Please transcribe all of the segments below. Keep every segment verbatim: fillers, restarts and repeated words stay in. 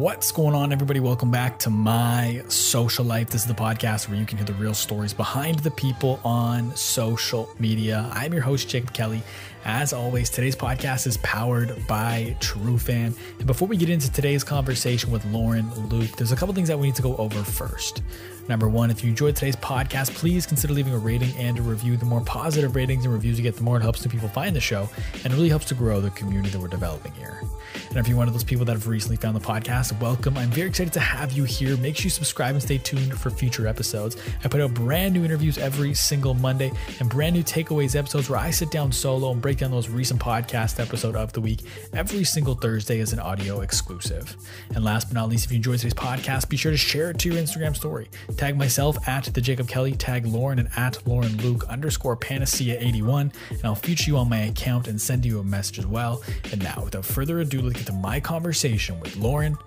What's going on, everybody? Welcome back to My Social Life. This is the podcast where you can hear the real stories behind the people on social media. I'm your host, Jacob Kelly. As always, today's podcast is powered by TrueFan. And before we get into today's conversation with Lauren Luke, there's a couple things that we need to go over first. Number one, if you enjoyed today's podcast, please consider leaving a rating and a review. The more positive ratings and reviews you get, the more it helps new people find the show and really helps to grow the community that we're developing here. And if you're one of those people that have recently found the podcast, welcome. I'm very excited to have you here. Make sure you subscribe and stay tuned for future episodes. I put out brand new interviews every single Monday and brand new takeaways episodes where I sit down solo and break down those recent podcast episode of the week. Every single Thursday is an audio exclusive. And last but not least, if you enjoyed today's podcast, be sure to share it to your Instagram story. Tag myself at the Jacob Kelly, tag Lauren and at Lauren Luke underscore Panacea eighty-one, and I'll feature you on my account and send you a message as well. And now, without further ado, let's get to my conversation with Lauren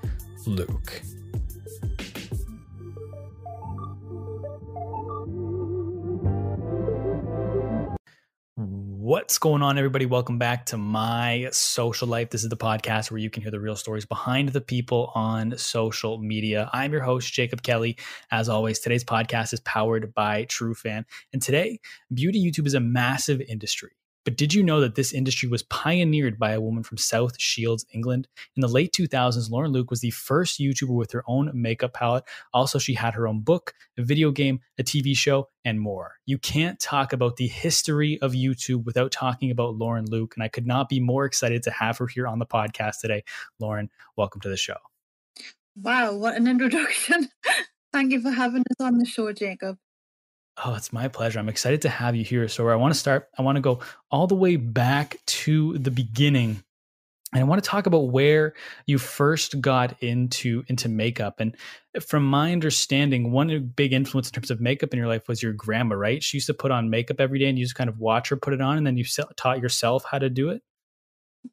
Luke. What's going on, everybody? Welcome back to My Social Life. This is the podcast where you can hear the real stories behind the people on social media. I'm your host, Jacob Kelly. As always, today's podcast is powered by TrueFan. And today, beauty YouTube is a massive industry. But did you know that this industry was pioneered by a woman from South Shields, England? In the late two thousands, Lauren Luke was the first YouTuber with her own makeup palette. Also, she had her own book, a video game, a T V show, and more. You can't talk about the history of YouTube without talking about Lauren Luke, and I could not be more excited to have her here on the podcast today. Lauren, welcome to the show. Wow, what an introduction. Thank you for having us on the show, Jacob. Oh, it's my pleasure. I'm excited to have you here. So where I want to start, I want to go all the way back to the beginning. And I want to talk about where you first got into, into makeup. And from my understanding, one big influence in terms of makeup in your life was your grandma, right? She used to put on makeup every day and you just kind of watch her put it on, and then you taught yourself how to do it.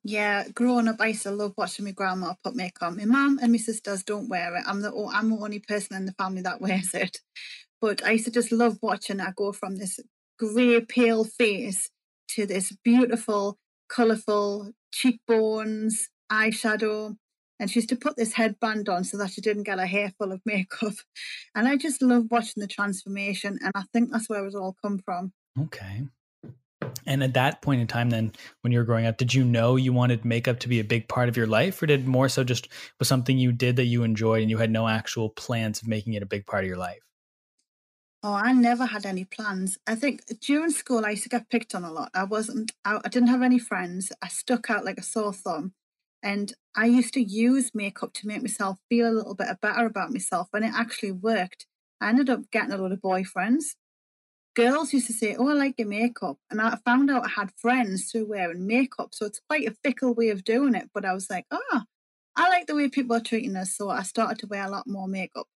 Yeah, growing up, I used to love watching my grandma put makeup on. My mum and my sisters don't wear it. I'm the, I'm the only person in the family that wears it. But I used to just love watching her go from this grey, pale face to this beautiful, colourful cheekbones, eyeshadow. And she used to put this headband on so that she didn't get her hair full of makeup. And I just love watching the transformation. And I think that's where it all come from. Okay. And at that point in time, then, when you were growing up, did you know you wanted makeup to be a big part of your life? Or did more so just was something you did that you enjoyed and you had no actual plans of making it a big part of your life? Oh, I never had any plans. I think during school, I used to get picked on a lot. I wasn't, I, I didn't have any friends. I stuck out like a sore thumb. And I used to use makeup to make myself feel a little bit better about myself. And it actually worked. I ended up getting a lot of boyfriends. Girls used to say, oh, I like your makeup. And I found out I had friends who were wearing makeup. So it's quite a fickle way of doing it. But I was like, oh, I like the way people are treating us. So I started to wear a lot more makeup.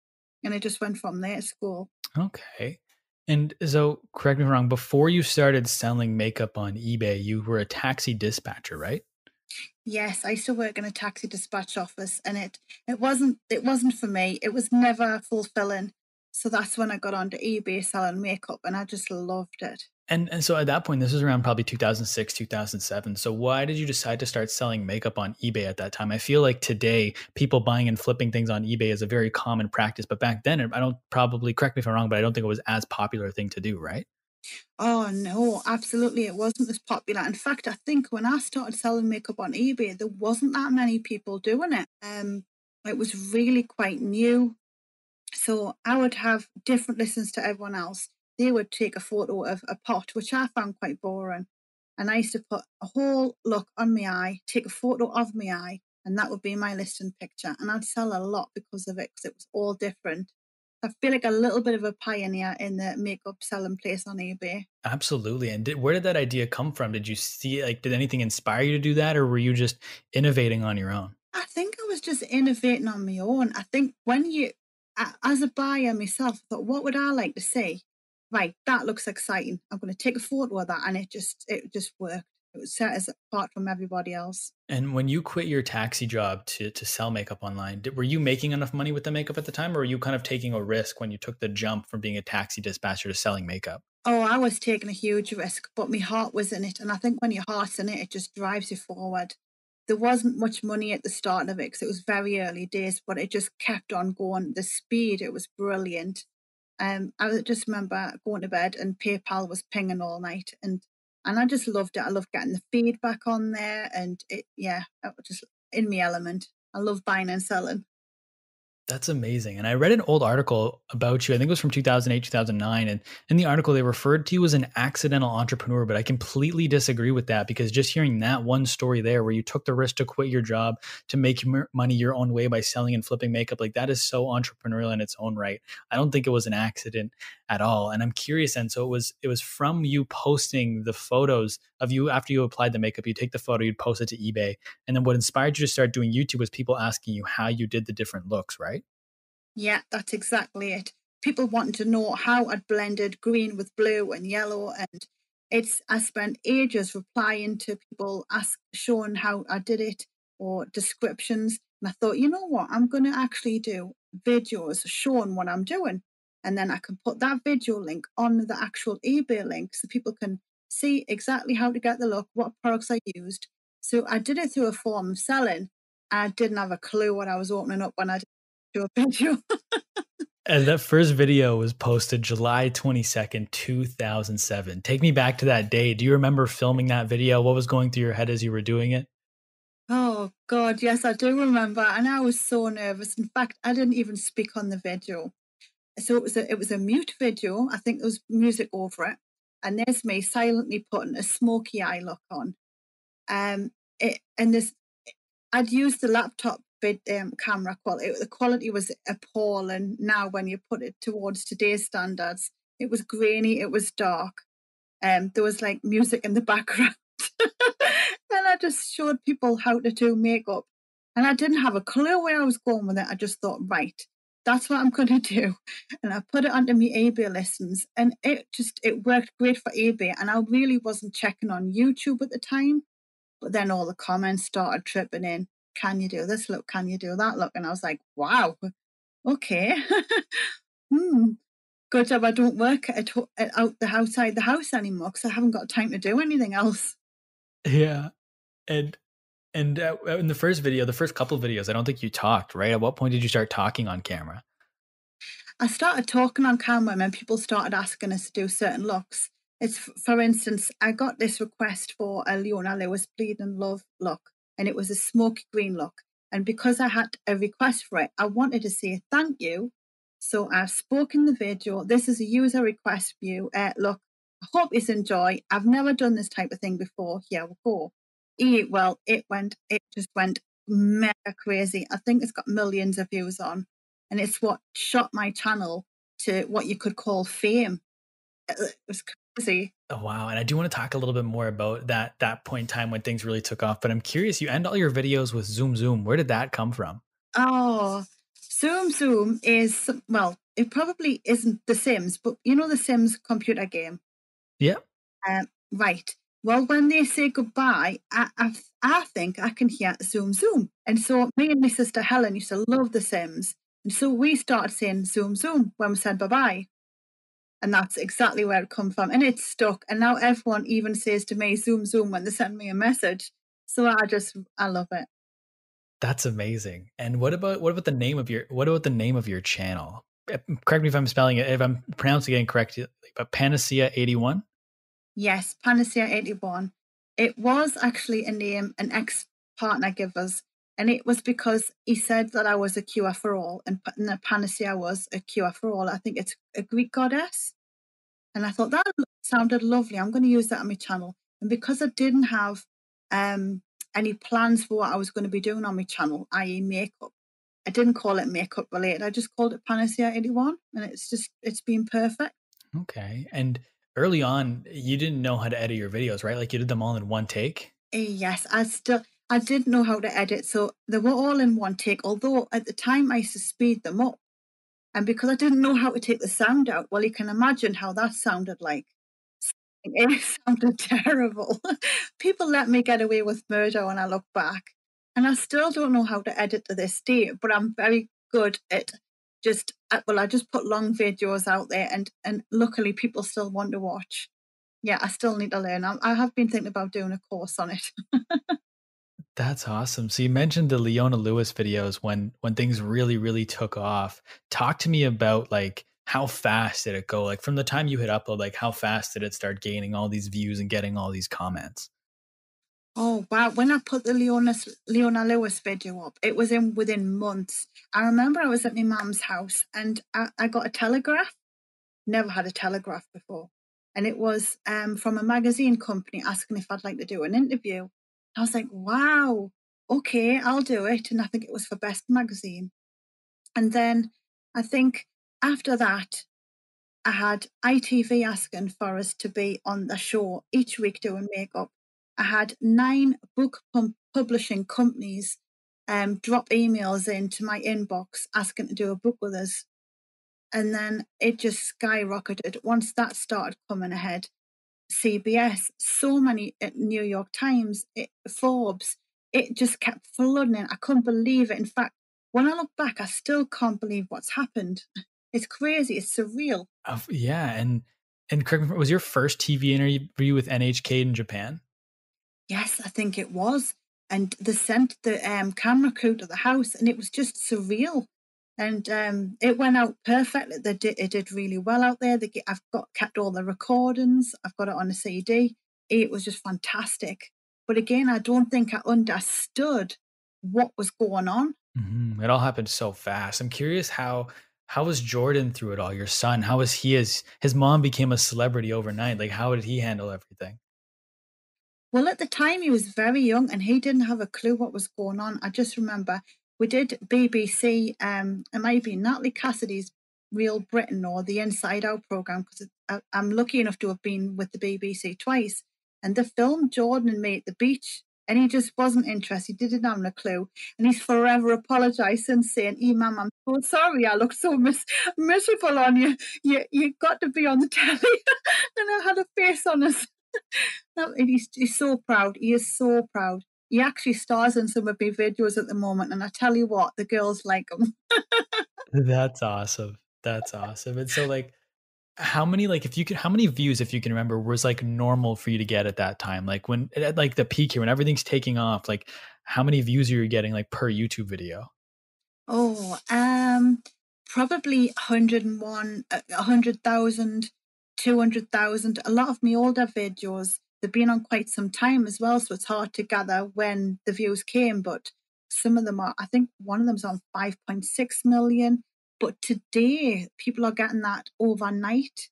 And I just went from there at school. Okay. And so, correct me if I'm wrong, before you started selling makeup on eBay, you were a taxi dispatcher, right? Yes, I used to work in a taxi dispatch office, and it it wasn't it wasn't for me. It was never fulfilling. So that's when I got onto eBay selling makeup, and I just loved it. And and so at that point, this was around probably two thousand six, two thousand seven. So why did you decide to start selling makeup on eBay at that time? I feel like today people buying and flipping things on eBay is a very common practice. But back then, I don't probably, correct me if I'm wrong, but I don't think it was as popular a thing to do, right? Oh, no, absolutely. It wasn't as popular. In fact, I think when I started selling makeup on eBay, there wasn't that many people doing it. Um, it was really quite new. So I would have different listings to everyone else. They would take a photo of a pot, which I found quite boring. And I used to put a whole look on my eye, take a photo of my eye, and that would be my listing picture. And I'd sell a lot because of it, because it was all different. I feel like a little bit of a pioneer in the makeup selling place on eBay. Absolutely. And did, where did that idea come from? Did you see, like, did anything inspire you to do that? Or were you just innovating on your own? I think I was just innovating on my own. I think when you, as a buyer myself, I thought, what would I like to see? Right, that looks exciting. I'm going to take a photo of that. And it just, it just worked. It set us apart from everybody else. And when you quit your taxi job to, to sell makeup online, did, were you making enough money with the makeup at the time? Or were you kind of taking a risk when you took the jump from being a taxi dispatcher to selling makeup? Oh, I was taking a huge risk, but my heart was in it. And I think when your heart's in it, it just drives you forward. There wasn't much money at the start of it because it was very early days, but it just kept on going. The speed, it was brilliant. Um, I just remember going to bed and PayPal was pinging all night, and and I just loved it. I loved getting the feedback on there, and it, yeah, it was just in my element. I love buying and selling. That's amazing. And I read an old article about you. I think it was from two thousand eight, two thousand nine. And in the article, they referred to you as an accidental entrepreneur, but I completely disagree with that, because just hearing that one story there where you took the risk to quit your job to make money your own way by selling and flipping makeup, like that is so entrepreneurial in its own right. I don't think it was an accident at all. And I'm curious. And so it was, it was from you posting the photos of you after you applied the makeup. You take the photo, you'd post it to eBay. And then what inspired you to start doing YouTube was people asking you how you did the different looks, right? Yeah, that's exactly it. People wanted to know how I'd blended green with blue and yellow. And it's, I spent ages replying to people, ask, showing how I did it or descriptions. And I thought, you know what, I'm going to actually do videos showing what I'm doing. And then I can put that video link on the actual eBay link so people can see exactly how to get the look, what products I used. So I did it through a form of selling. I didn't have a clue what I was opening up when I did. A video. And that first video was posted July twenty-second, two thousand seven. Take me back to that day. Do you remember filming that video? What was going through your head as you were doing it? Oh, God, yes, I do remember. And I was so nervous. In fact, I didn't even speak on the video. So it was a, it was a mute video. I think there was music over it. And there's me silently putting a smoky eye look on. Um, it, and this, I'd used the laptop Um, camera quality. The quality was appalling now when you put it towards today's standards. It was grainy, it was dark. Um, there was like music in the background. And I just showed people how to do makeup. And I didn't have a clue where I was going with it. I just thought, right, that's what I'm going to do. And I put it onto my eBay listings. And it just, it worked great for eBay. And I really wasn't checking on YouTube at the time. But then all the comments started tripping in. Can you do this look? Can you do that look? And I was like, wow, okay. hmm. Good job I don't work at, at, out the outside the house anymore, because I haven't got time to do anything else. Yeah. And and uh, in the first video, the first couple of videos, I don't think you talked, right? At what point did you start talking on camera? I started talking on camera, and then people started asking us to do certain looks. It's, for instance, I got this request for a Leona Lewis Bleed and Love look. And it was a smoky green look. And because I had a request for it, I wanted to say thank you. So I spoke in the video. This is a user request view. Uh, look, I hope you enjoy. I've never done this type of thing before. Here we go. It, well, it went, it just went mega crazy. I think it's got millions of views on. And it's what shot my channel to what you could call fame. It was crazy. Oh, wow. And I do want to talk a little bit more about that, that point in time when things really took off. But I'm curious, you end all your videos with Zoom Zoom. Where did that come from? Oh, Zoom Zoom is, well, it probably isn't The Sims, but you know, The Sims computer game. Yeah. Um, right. Well, when they say goodbye, I, I, I think I can hear Zoom Zoom. And so me and my sister Helen used to love The Sims. And so we started saying Zoom Zoom when we said bye-bye. And that's exactly where it come from. And it's stuck. And now everyone even says to me, Zoom, Zoom, when they send me a message. So I just, I love it. That's amazing. And what about, what about the name of your, what about the name of your channel? Correct me if I'm spelling it, if I'm pronouncing it incorrectly, but Panacea eighty-one? Yes, Panacea eighty-one. It was actually a name an ex-partner gave us. And it was because he said that I was a cure for all, and, and that Panacea was a cure for all. I think it's a Greek goddess. And I thought that sounded lovely. I'm going to use that on my channel. And because I didn't have um, any plans for what I was going to be doing on my channel, that is makeup, I didn't call it makeup related. I just called it Panacea eighty-one. And it's just, it's been perfect. Okay. And early on, you didn't know how to edit your videos, right? Like you did them all in one take? Yes, I still... I didn't know how to edit, so they were all in one take, although at the time I used to speed them up. And because I didn't know how to take the sound out, well, you can imagine how that sounded like. It sounded terrible. People let me get away with murder when I look back. And I still don't know how to edit to this day, but I'm very good at just, at, well, I just put long videos out there, and, and luckily people still want to watch. Yeah, I still need to learn. I, I have been thinking about doing a course on it. That's awesome. So you mentioned the Leona Lewis videos when when things really, really took off. Talk to me about like how fast did it go? Like from the time you hit upload, like how fast did it start gaining all these views and getting all these comments? Oh, wow. When I put the Leona, Leona Lewis video up, it was in within months. I remember I was at my mum's house and I, I got a telegraph. Never had a telegraph before. And it was um, from a magazine company asking if I'd like to do an interview. I was like, wow, okay, I'll do it. And I think it was for Best Magazine. And then I think after that, I had I T V asking for us to be on the show each week doing makeup. I had nine book pub- publishing companies um, drop emails into my inbox asking to do a book with us. And then it just skyrocketed. Once that started coming ahead, C B S, so many at New York Times, it, Forbes, it just kept flooding. I couldn't believe it. In fact, when I look back, I still can't believe what's happened. It's crazy. It's surreal. Uh, yeah. And, and correct me, was your first T V interview with N H K in Japan? Yes, I think it was. And they sent the um, camera crew to the house and it was just surreal. And um, it went out perfectly. They did, it did really well out there. They, I've got kept all the recordings. I've got it on a C D. It was just fantastic. But again, I don't think I understood what was going on. Mm-hmm. It all happened so fast. I'm curious how how was Jordan through it all? Your son, how was he? As his mom became a celebrity overnight. Like, how did he handle everything? Well, at the time, he was very young and he didn't have a clue what was going on. I just remember we did B B C, um, it might be Natalie Cassidy's Real Britain or the Inside Out programme, because I'm lucky enough to have been with the B B C twice. And the film Jordan and me at the beach, and he just wasn't interested. He didn't have a clue. And he's forever apologising, saying, "E, Mum, I'm so sorry. I look so mis- miserable on you. you. You got to be on the telly." And I had a face on us. And he's, he's so proud. He is so proud. He actually stars in some of my videos at the moment. And I tell you what, the girls like him. That's awesome. That's awesome. And so like, how many, like if you can, how many views, if you can remember, was like normal for you to get at that time? Like when, at like the peak here, when everything's taking off, like how many views are you getting like per YouTube video? Oh, um, probably one hundred and one, one hundred thousand, two hundred thousand. A lot of my older videos, they've been on quite some time as well, so it's hard to gather when the views came, but some of them are, I think one of them's on five point six million, but today people are getting that overnight,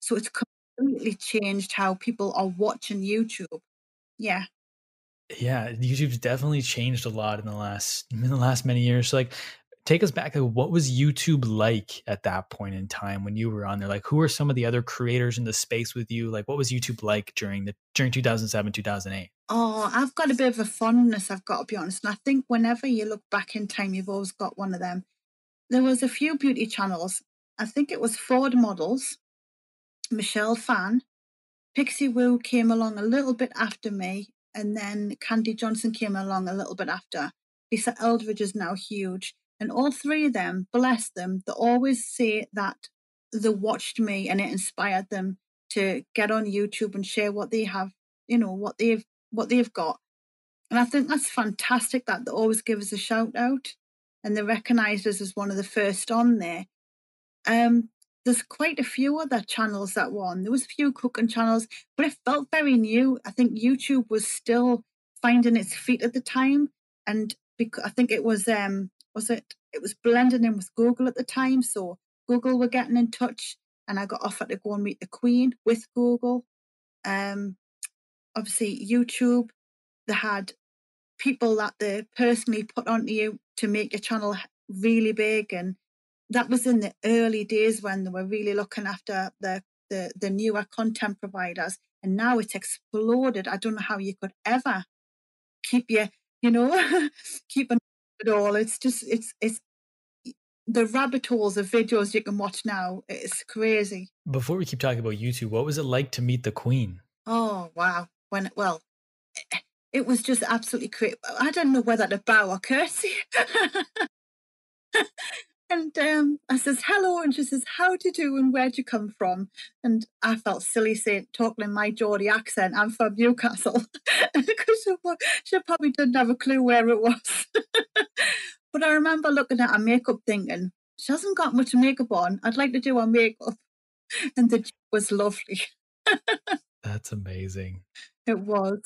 so it's completely changed how people are watching YouTube. Yeah. Yeah, YouTube's definitely changed a lot in the last in the last many years. So like, take us back, like, what was YouTube like at that point in time when you were on there? Like, who were some of the other creators in the space with you? Like, what was YouTube like during the during two thousand seven, two thousand eight? Oh, I've got a bit of a fondness, I've got to be honest. And I think whenever you look back in time, you've always got one of them. There was a few beauty channels. I think it was Ford Models, Michelle Phan, Pixie Woo came along a little bit after me, and then Candy Johnson came along a little bit after. Lisa Eldridge is now huge. And all three of them, bless them, they always say that they watched me and it inspired them to get on YouTube and share what they have, you know, what they've what they've got. And I think that's fantastic that they always give us a shout out and they recognised us as one of the first on there. Um, there's quite a few other channels that were on. There was a few cooking channels, but it felt very new. I think YouTube was still finding its feet at the time. And because I think it was... Um, was it, it was blending in with Google at the time. So Google were getting in touch and I got offered to go and meet the Queen with Google. Um, obviously YouTube, they had people that they personally put onto you to make your channel really big. And that was in the early days when they were really looking after the, the, the newer content providers. And now it's exploded. I don't know how you could ever keep your, you know, keep an at all. It's just, it's, it's the rabbit holes of videos you can watch now. It's crazy. Before we keep talking about YouTube, what was it like to meet the Queen? Oh, wow. When, well, it, it was just absolutely crazy. I don't know whether to bow or curtsy. And um, I says, hello. And she says, how do you do and where'd you come from? And I felt silly saying, talking in my Geordie accent, I'm from Newcastle. Because she probably didn't have a clue where it was. But I remember looking at her makeup thinking, she hasn't got much makeup on. I'd like to do her makeup. And the job was lovely. That's amazing. It was.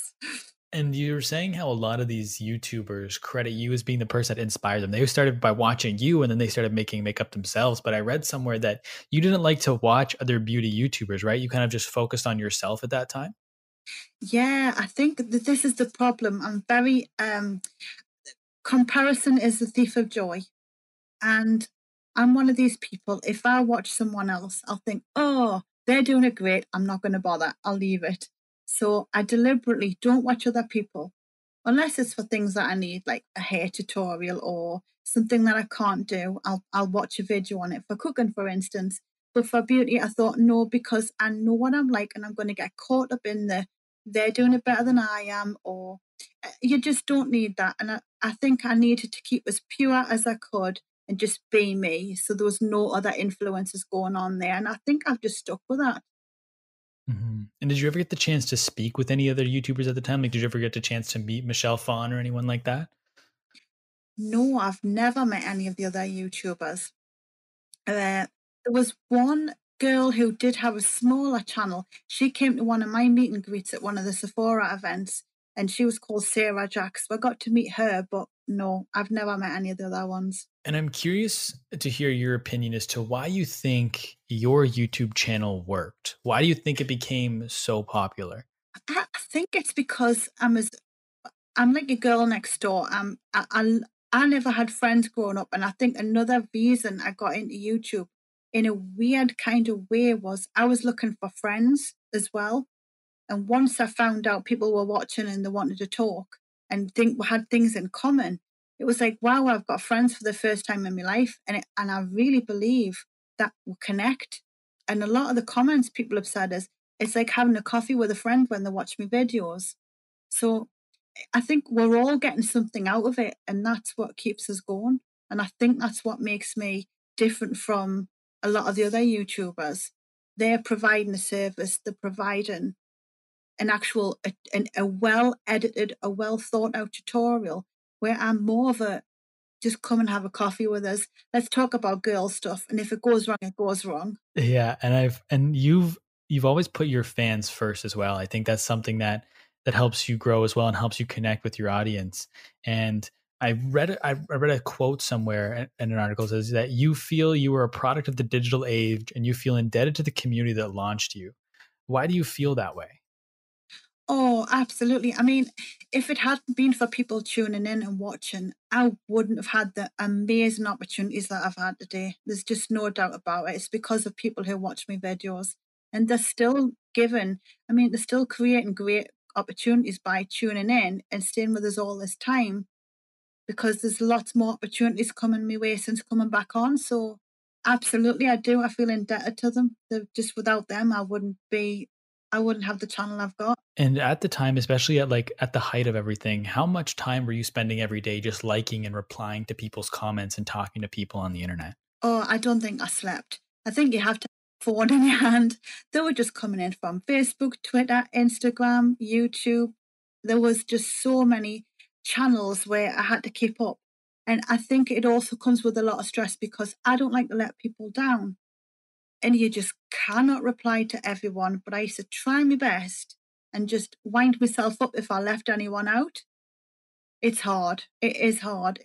And you were saying how a lot of these YouTubers credit you as being the person that inspired them. They started by watching you and then they started making makeup themselves. But I read somewhere that you didn't like to watch other beauty YouTubers, right? You kind of just focused on yourself at that time. Yeah, I think that this is the problem. I'm very, um, comparison is the thief of joy. And I'm one of these people, if I watch someone else, I'll think, oh, they're doing it great. I'm not going to bother. I'll leave it. So I deliberately don't watch other people unless it's for things that I need, like a hair tutorial or something that I can't do. I'll, I'll watch a video on it for cooking, for instance. But for beauty, I thought, no, because I know what I'm like and I'm going to get caught up in the, they're doing it better than I am, or you just don't need that. And I, I think I needed to keep as pure as I could and just be me. So there was no other influences going on there. And I think I've just stuck with that. Mm-hmm. And did you ever get the chance to speak with any other YouTubers at the time? Like, did you ever get the chance to meet Michelle Phan or anyone like that? No, I've never met any of the other YouTubers. Uh, there was one girl who did have a smaller channel. She came to one of my meet and greets at one of the Sephora events, and she was called Sarah Jacks. So I got to meet her, but no, I've never met any of the other ones. And I'm curious to hear your opinion as to why you think your YouTube channel worked. Why do you think it became so popular? I think it's because I'm as I'm like a girl next door. Um, I, I I never had friends growing up, and I think another reason I got into YouTube in a weird kind of way was I was looking for friends as well. And once I found out people were watching and they wanted to talk and think had things in common, it was like, wow, I've got friends for the first time in my life. And it, and I really believe that will connect. And a lot of the comments people have said is, it's like having a coffee with a friend when they watch my videos. So I think we're all getting something out of it. And that's what keeps us going. And I think that's what makes me different from a lot of the other YouTubers. They're providing a service, they're providing an actual, a, a well-edited, a well-thought-out tutorial, where I'm more of a, just come and have a coffee with us. Let's talk about girl stuff. And if it goes wrong, it goes wrong. Yeah. And I've, and you've, you've always put your fans first as well. I think that's something that, that helps you grow as well and helps you connect with your audience. And I read, I read a quote somewhere in an article that says that you feel you were a product of the digital age and you feel indebted to the community that launched you. Why do you feel that way? Oh, absolutely. I mean, if it hadn't been for people tuning in and watching, I wouldn't have had the amazing opportunities that I've had today. There's just no doubt about it. It's because of people who watch my videos, and they're still giving, I mean, they're still creating great opportunities by tuning in and staying with us all this time, because there's lots more opportunities coming my way since coming back on. So absolutely, I do. I feel indebted to them. They're, just without them, I wouldn't be I wouldn't have the channel I've got. And at the time, especially at like at the height of everything, how much time were you spending every day just liking and replying to people's comments and talking to people on the internet? Oh, I don't think I slept. I think you have to have a phone in your hand. They were just coming in from Facebook, Twitter, Instagram, YouTube. There was just so many channels where I had to keep up. And I think it also comes with a lot of stress because I don't like to let people down. And you just cannot reply to everyone. But I used to try my best and just wind myself up if I left anyone out. It's hard. It is hard.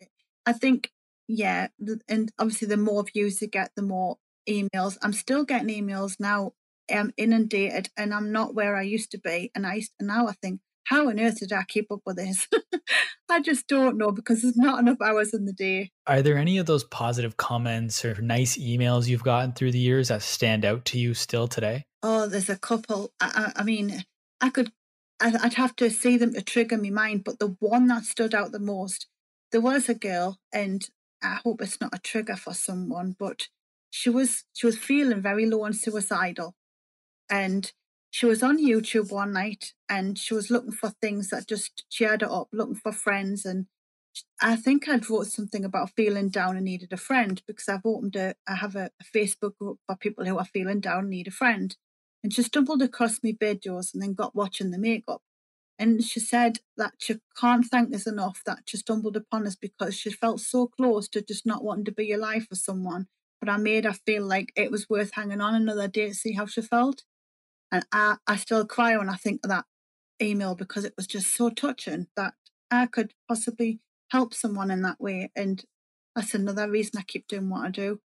I think, yeah. And obviously, the more views you get, the more emails. I'm still getting emails now. I'm inundated and I'm not where I used to be. And I used to, now I think, how on earth did I keep up with this? I just don't know, because there's not enough hours in the day. Are there any of those positive comments or nice emails you've gotten through the years that stand out to you still today? Oh, there's a couple. I, I, I mean, I could, I'd have to see them to trigger my mind, but the one that stood out the most, there was a girl, and I hope it's not a trigger for someone, but she was, she was feeling very low and suicidal. And she was on YouTube one night and she was looking for things that just cheered her up, looking for friends and I think I'd wrote something about feeling down and needed a friend, because I've opened a, I have a, a Facebook group for people who are feeling down and need a friend. And she stumbled across me videos and then got watching the makeup. And she said that she can't thank us enough that she stumbled upon us, because she felt so close to just not wanting to be alive for someone. But I made her feel like it was worth hanging on another day to see how she felt. And I, I still cry when I think of that email, because it was just so touching that I could possibly help someone in that way. And that's another reason I keep doing what I do.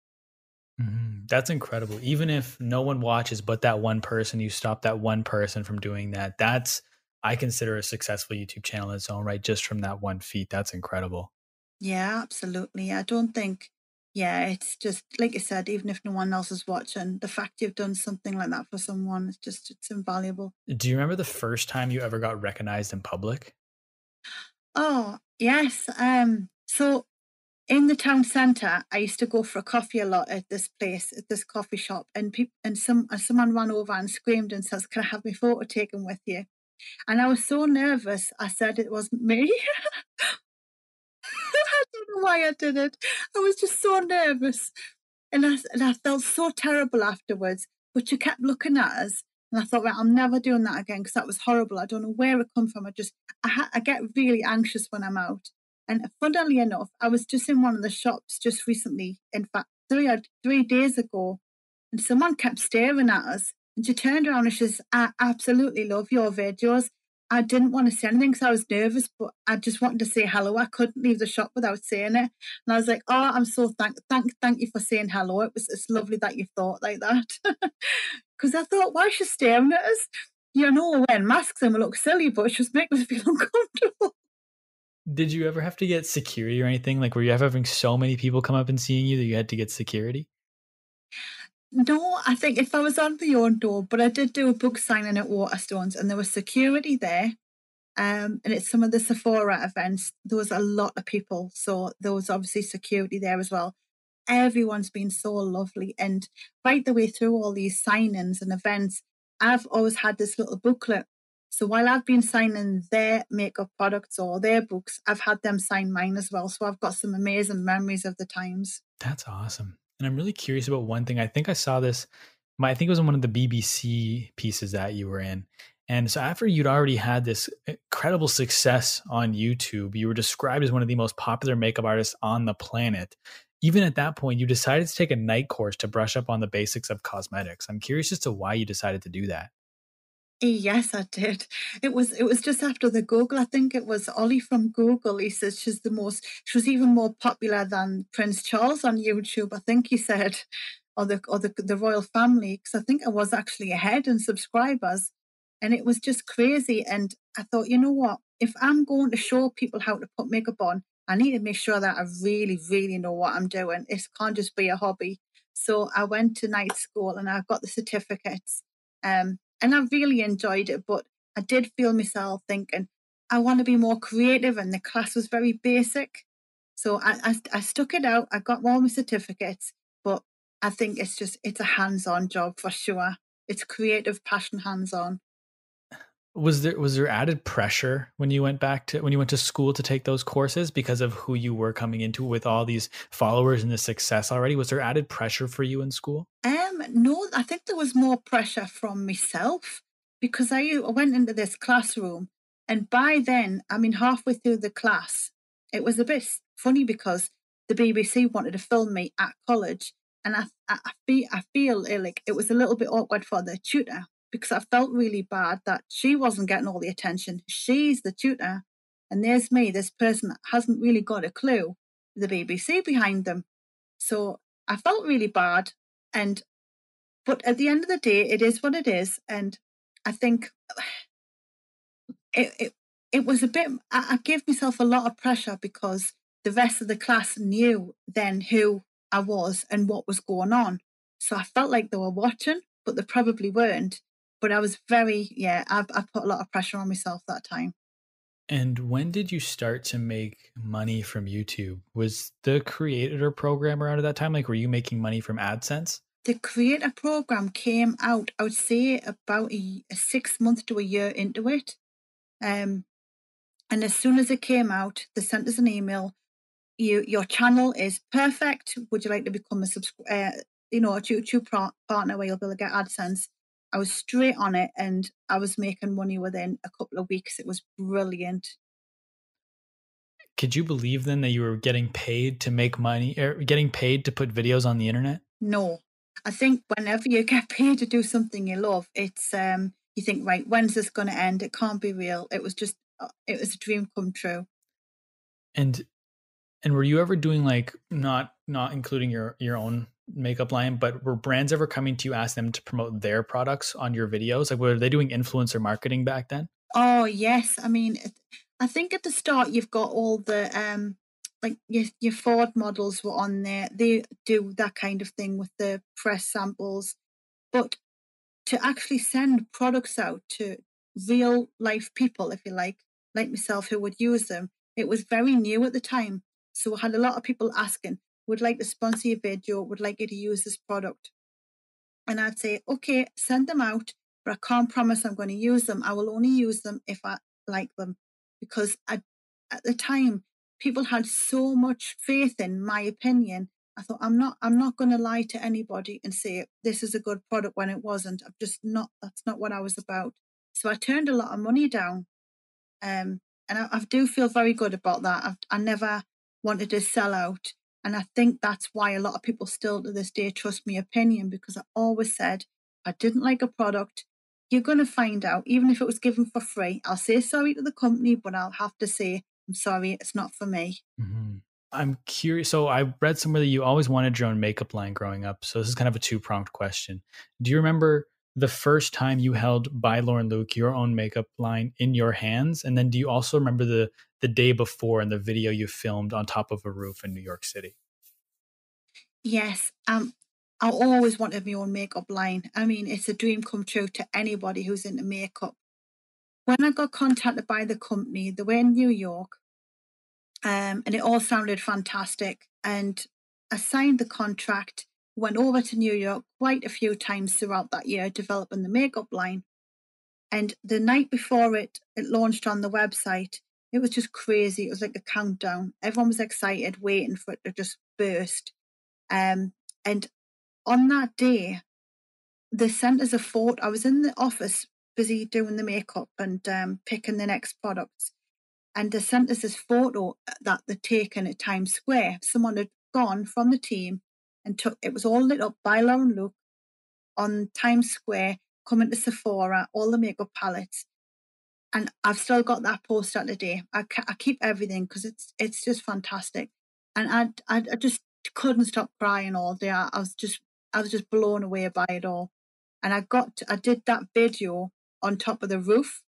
Mm-hmm. That's incredible. Even if no one watches but that one person, you stop that one person from doing that. That's, I consider, a successful YouTube channel in its own right, just from that one feat. That's incredible. Yeah, absolutely. I don't think, yeah, it's just, like I said, even if no one else is watching, the fact you've done something like that for someone, it's just, it's invaluable. Do you remember the first time you ever got recognized in public? Oh, yes. Um, so in the town centre, I used to go for a coffee a lot at this place, at this coffee shop, and people, and some, and someone ran over and screamed and says, "Can I have my photo taken with you?" And I was so nervous, I said it wasn't me. I don't know why I did it. I was just so nervous. And I, and I felt so terrible afterwards. But she kept looking at us. And I thought, right, I'm never doing that again, because that was horrible. I don't know where it come from. I just, I, ha- I get really anxious when I'm out. And funnily enough, I was just in one of the shops just recently. In fact, three or three days ago. And someone kept staring at us. And she turned around and she says, "I absolutely love your videos." I didn't want to say anything because I was nervous, but I just wanted to say hello. I couldn't leave the shop without saying it. And I was like, "Oh, I'm so thank, thank, thank you for saying hello. It was, it's lovely that you thought like that." Because I thought, why is she staring at us? You know, we're wearing masks and we look silly, but she was making us feel uncomfortable. Did you ever have to get security or anything? Like, were you ever having so many people come up and seeing you that you had to get security? No, I think if I was on my own door, but I did do a book signing at Waterstones and there was security there. Um, and at some of the Sephora events, there was a lot of people. So there was obviously security there as well. Everyone's been so lovely. And right the way through all these signings and events, I've always had this little booklet. So while I've been signing their makeup products or their books, I've had them sign mine as well. So I've got some amazing memories of the times. That's awesome. And I'm really curious about one thing. I think I saw this, my, I think it was in one of the B B C pieces that you were in. And so after you'd already had this incredible success on YouTube, you were described as one of the most popular makeup artists on the planet. Even at that point, you decided to take a night course to brush up on the basics of cosmetics. I'm curious as to why you decided to do that. Yes, I did. It was it was just after the Google. I think it was Ollie from Google. He says she's the most, she was even more popular than Prince Charles on YouTube, I think he said, or the or the, the royal family, because I think I was actually ahead in subscribers. And it was just crazy. And I thought, you know what? If I'm going to show people how to put makeup on, I need to make sure that I really, really know what I'm doing. It can't just be a hobby. So I went to night school and I got the certificates. Um. And I really enjoyed it, but I did feel myself thinking, I want to be more creative, and the class was very basic. So I, I, I stuck it out. I got all my certificates, but I think it's just, it's a hands-on job for sure. It's creative, passion, hands-on. Was there, was there added pressure when you went back to, when you went to school to take those courses because of who you were coming into with all these followers and the success already? Was there added pressure for you in school? Um, no, I think there was more pressure from myself because I, I went into this classroom and by then, I mean, halfway through the class, it was a bit funny because the B B C wanted to film me at college. And I, I, I feel, I feel like it was a little bit awkward for the tutor, because I felt really bad that she wasn't getting all the attention. She's the tutor. And there's me, this person that hasn't really got a clue, the B B C behind them. So I felt really bad. And, but at the end of the day, it is what it is. And I think it, it, it was a bit, I, I gave myself a lot of pressure because the rest of the class knew then who I was and what was going on. So I felt like they were watching, but they probably weren't. But I was very, yeah, I, I put a lot of pressure on myself that time. And when did you start to make money from YouTube? Was the creator program around at that time? Like, were you making money from AdSense? The creator program came out, I would say, about a, a six month to a year into it. Um, And as soon as it came out, they sent us an email. You, your channel is perfect. Would you like to become a subscriber? Uh, you know, a YouTube par- partner where you'll be able to get AdSense. I was straight on it, and I was making money within a couple of weeks. It was brilliant. Could you believe then that you were getting paid to make money, or getting paid to put videos on the internet? No, I think whenever you get paid to do something you love, it's um, you think, right, when's this going to end? It can't be real. It was just, it was a dream come true. And and were you ever doing, like, not not including your your own makeup line, but were brands ever coming to you, ask them to promote their products on your videos? Like, were they doing influencer marketing back then? Oh yes, I mean, I think at the start you've got all the um, like your your Ford models were on there. They do that kind of thing with the press samples, but to actually send products out to real life people, if you like, like myself, who would use them, it was very new at the time. So I had a lot of people asking, would like to sponsor your video, would like you to use this product. And I'd say, okay, send them out, but I can't promise I'm going to use them. I will only use them if I like them. Because I, at the time, people had so much faith in my opinion. I thought, I'm not I'm not going to lie to anybody and say, this is a good product when it wasn't. I'm just not, that's not what I was about. So I turned a lot of money down. Um, and I, I do feel very good about that. I've, I never wanted to sell out. And I think that's why a lot of people still to this day trust my opinion, because I always said, I didn't like a product. You're going to find out, even if it was given for free. I'll say sorry to the company, but I'll have to say, I'm sorry, it's not for me. Mm-hmm. I'm curious. So I read somewhere that you always wanted your own makeup line growing up. So this is kind of a two-pronged question. Do you remember the first time you held by Lauren Luke, your own makeup line, in your hands? And then do you also remember the the day before and the video you filmed on top of a roof in New York City? Yes. Um, I always wanted my own makeup line. I mean, it's a dream come true to anybody who's into makeup. When I got contacted by the company, they were in New York, um, and it all sounded fantastic. And I signed the contract, went over to New York quite a few times throughout that year, developing the makeup line. And the night before it, it launched on the website, it was just crazy. It was like a countdown. Everyone was excited, waiting for it to just burst. Um, and on that day, they sent us a photo. I was in the office, busy doing the makeup and um, picking the next products. And they sent us this photo that they'd taken at Times Square. Someone had gone from the team and took, it was all lit up by Lauren Luke on Times Square, coming to Sephora, all the makeup palettes. And I've still got that poster today. I, I keep everything because it's it's just fantastic. And I, I I just couldn't stop crying all day. I, I was just I was just blown away by it all. And I got to, I did that video on top of the roof,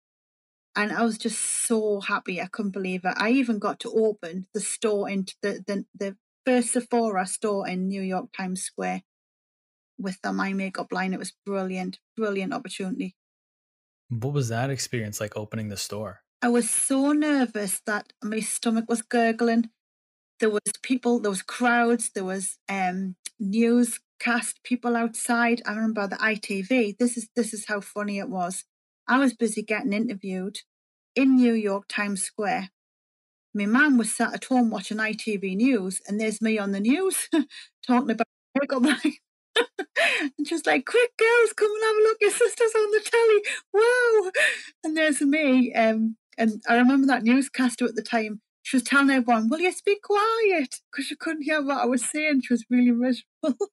and I was just so happy. I couldn't believe it. I even got to open the store in the the, the first Sephora store in New York Times Square with the My Makeup line. It was brilliant, brilliant opportunity. What was that experience like, opening the store? I was so nervous that my stomach was gurgling. There was people, there was crowds, there was um, newscast people outside. I remember the I T V. This is this is how funny it was. I was busy getting interviewed in New York Times Square. My mum was sat at home watching I T V news, and there's me on the news talking about makeup line. And she was like, quick girls, come and have a look, your sister's on the telly, wow. And there's me, um, and I remember that newscaster at the time, she was telling everyone, will you be quiet, because she couldn't hear what I was saying. She was really miserable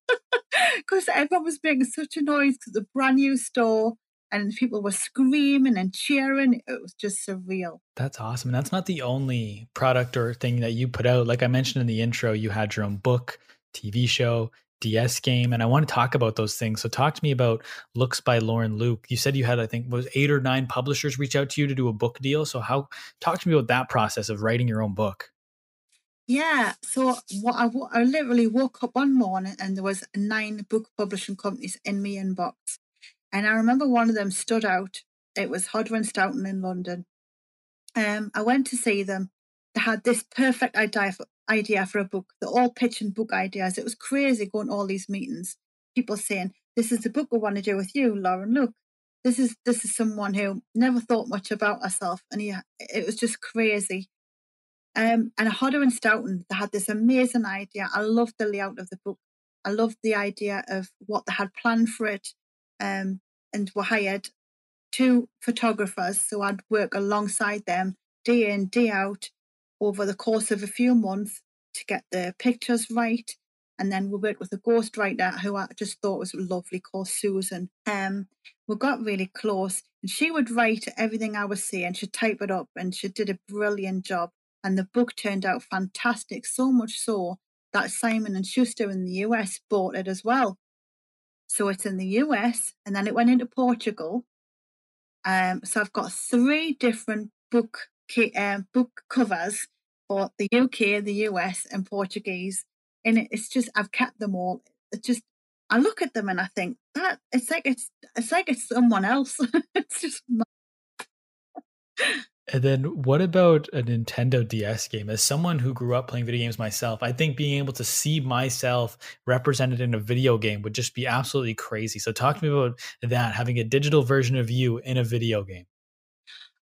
because everyone was making such a noise because the brand new store, and people were screaming and cheering. It was just surreal. That's awesome. And that's not the only product or thing that you put out. Like I mentioned in the intro, you had your own book, T V show, D S game, and I want to talk about those things. So talk to me about Looks by Lauren Luke. You said you had, I think, was eight or nine publishers reach out to you to do a book deal. So how, talk to me about that process of writing your own book. Yeah. So what I, I literally woke up one morning and there was nine book publishing companies in my inbox. And I remember one of them stood out. It was Hodder and Stoughton in London. Um, I went to see them. They had this perfect idea for idea for a book. They're all pitching book ideas. It was crazy going to all these meetings. People saying, this is the book we want to do with you, Lauren Luke. this is this is someone who never thought much about herself, and he, it was just crazy. Um, and Hodder and Stoughton, they had this amazing idea. I loved the layout of the book. I loved the idea of what they had planned for it, um, and were hired two photographers. So I'd work alongside them day in, day out over the course of a few months to get the pictures right. And then we worked with a ghostwriter who I just thought was lovely, called Susan. Um, we got really close, and she would write everything I was saying. She'd type it up, and she did a brilliant job. And the book turned out fantastic, so much so that Simon and Schuster in the U S bought it as well. So it's in the U S, and then it went into Portugal. Um, so I've got three different book um, book covers for the U K, the U S, and Portuguese. And it's just, I've kept them all. It's just, I look at them and I think that it's like it's it's like it's someone else. It's just. And then what about a Nintendo D S game? As someone who grew up playing video games myself, I think being able to see myself represented in a video game would just be absolutely crazy. So talk to me about that, having a digital version of you in a video game.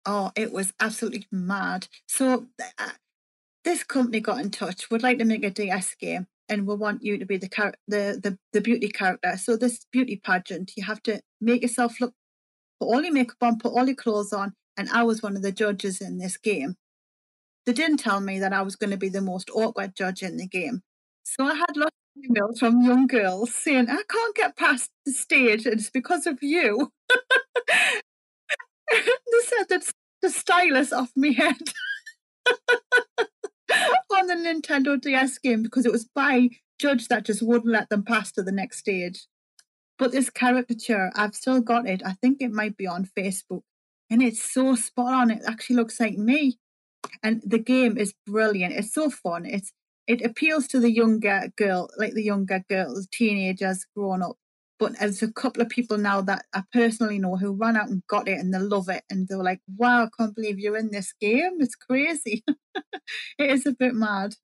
Oh, it was absolutely mad. So uh, this company got in touch. We'd like to make a D S game, and we want you to be the, char- the, the, the beauty character. So this beauty pageant, you have to make yourself look, put all your makeup on, put all your clothes on. And I was one of the judges in this game. They didn't tell me that I was going to be the most awkward judge in the game. So I had lots of emails from young girls saying, I can't get past the stage, and it's because of you. They said that's the stylus off my head on the Nintendo D S game, because it was by judge that just wouldn't let them pass to the next stage. But this caricature, I've still got it. I think it might be on Facebook. And it's so spot on. It actually looks like me. And the game is brilliant. It's so fun. It's it appeals to the younger girl, like the younger girls, teenagers, grown up. But there's a couple of people now that I personally know who ran out and got it, and they love it. And they're like, wow, I can't believe you're in this game. It's crazy. It is a bit mad.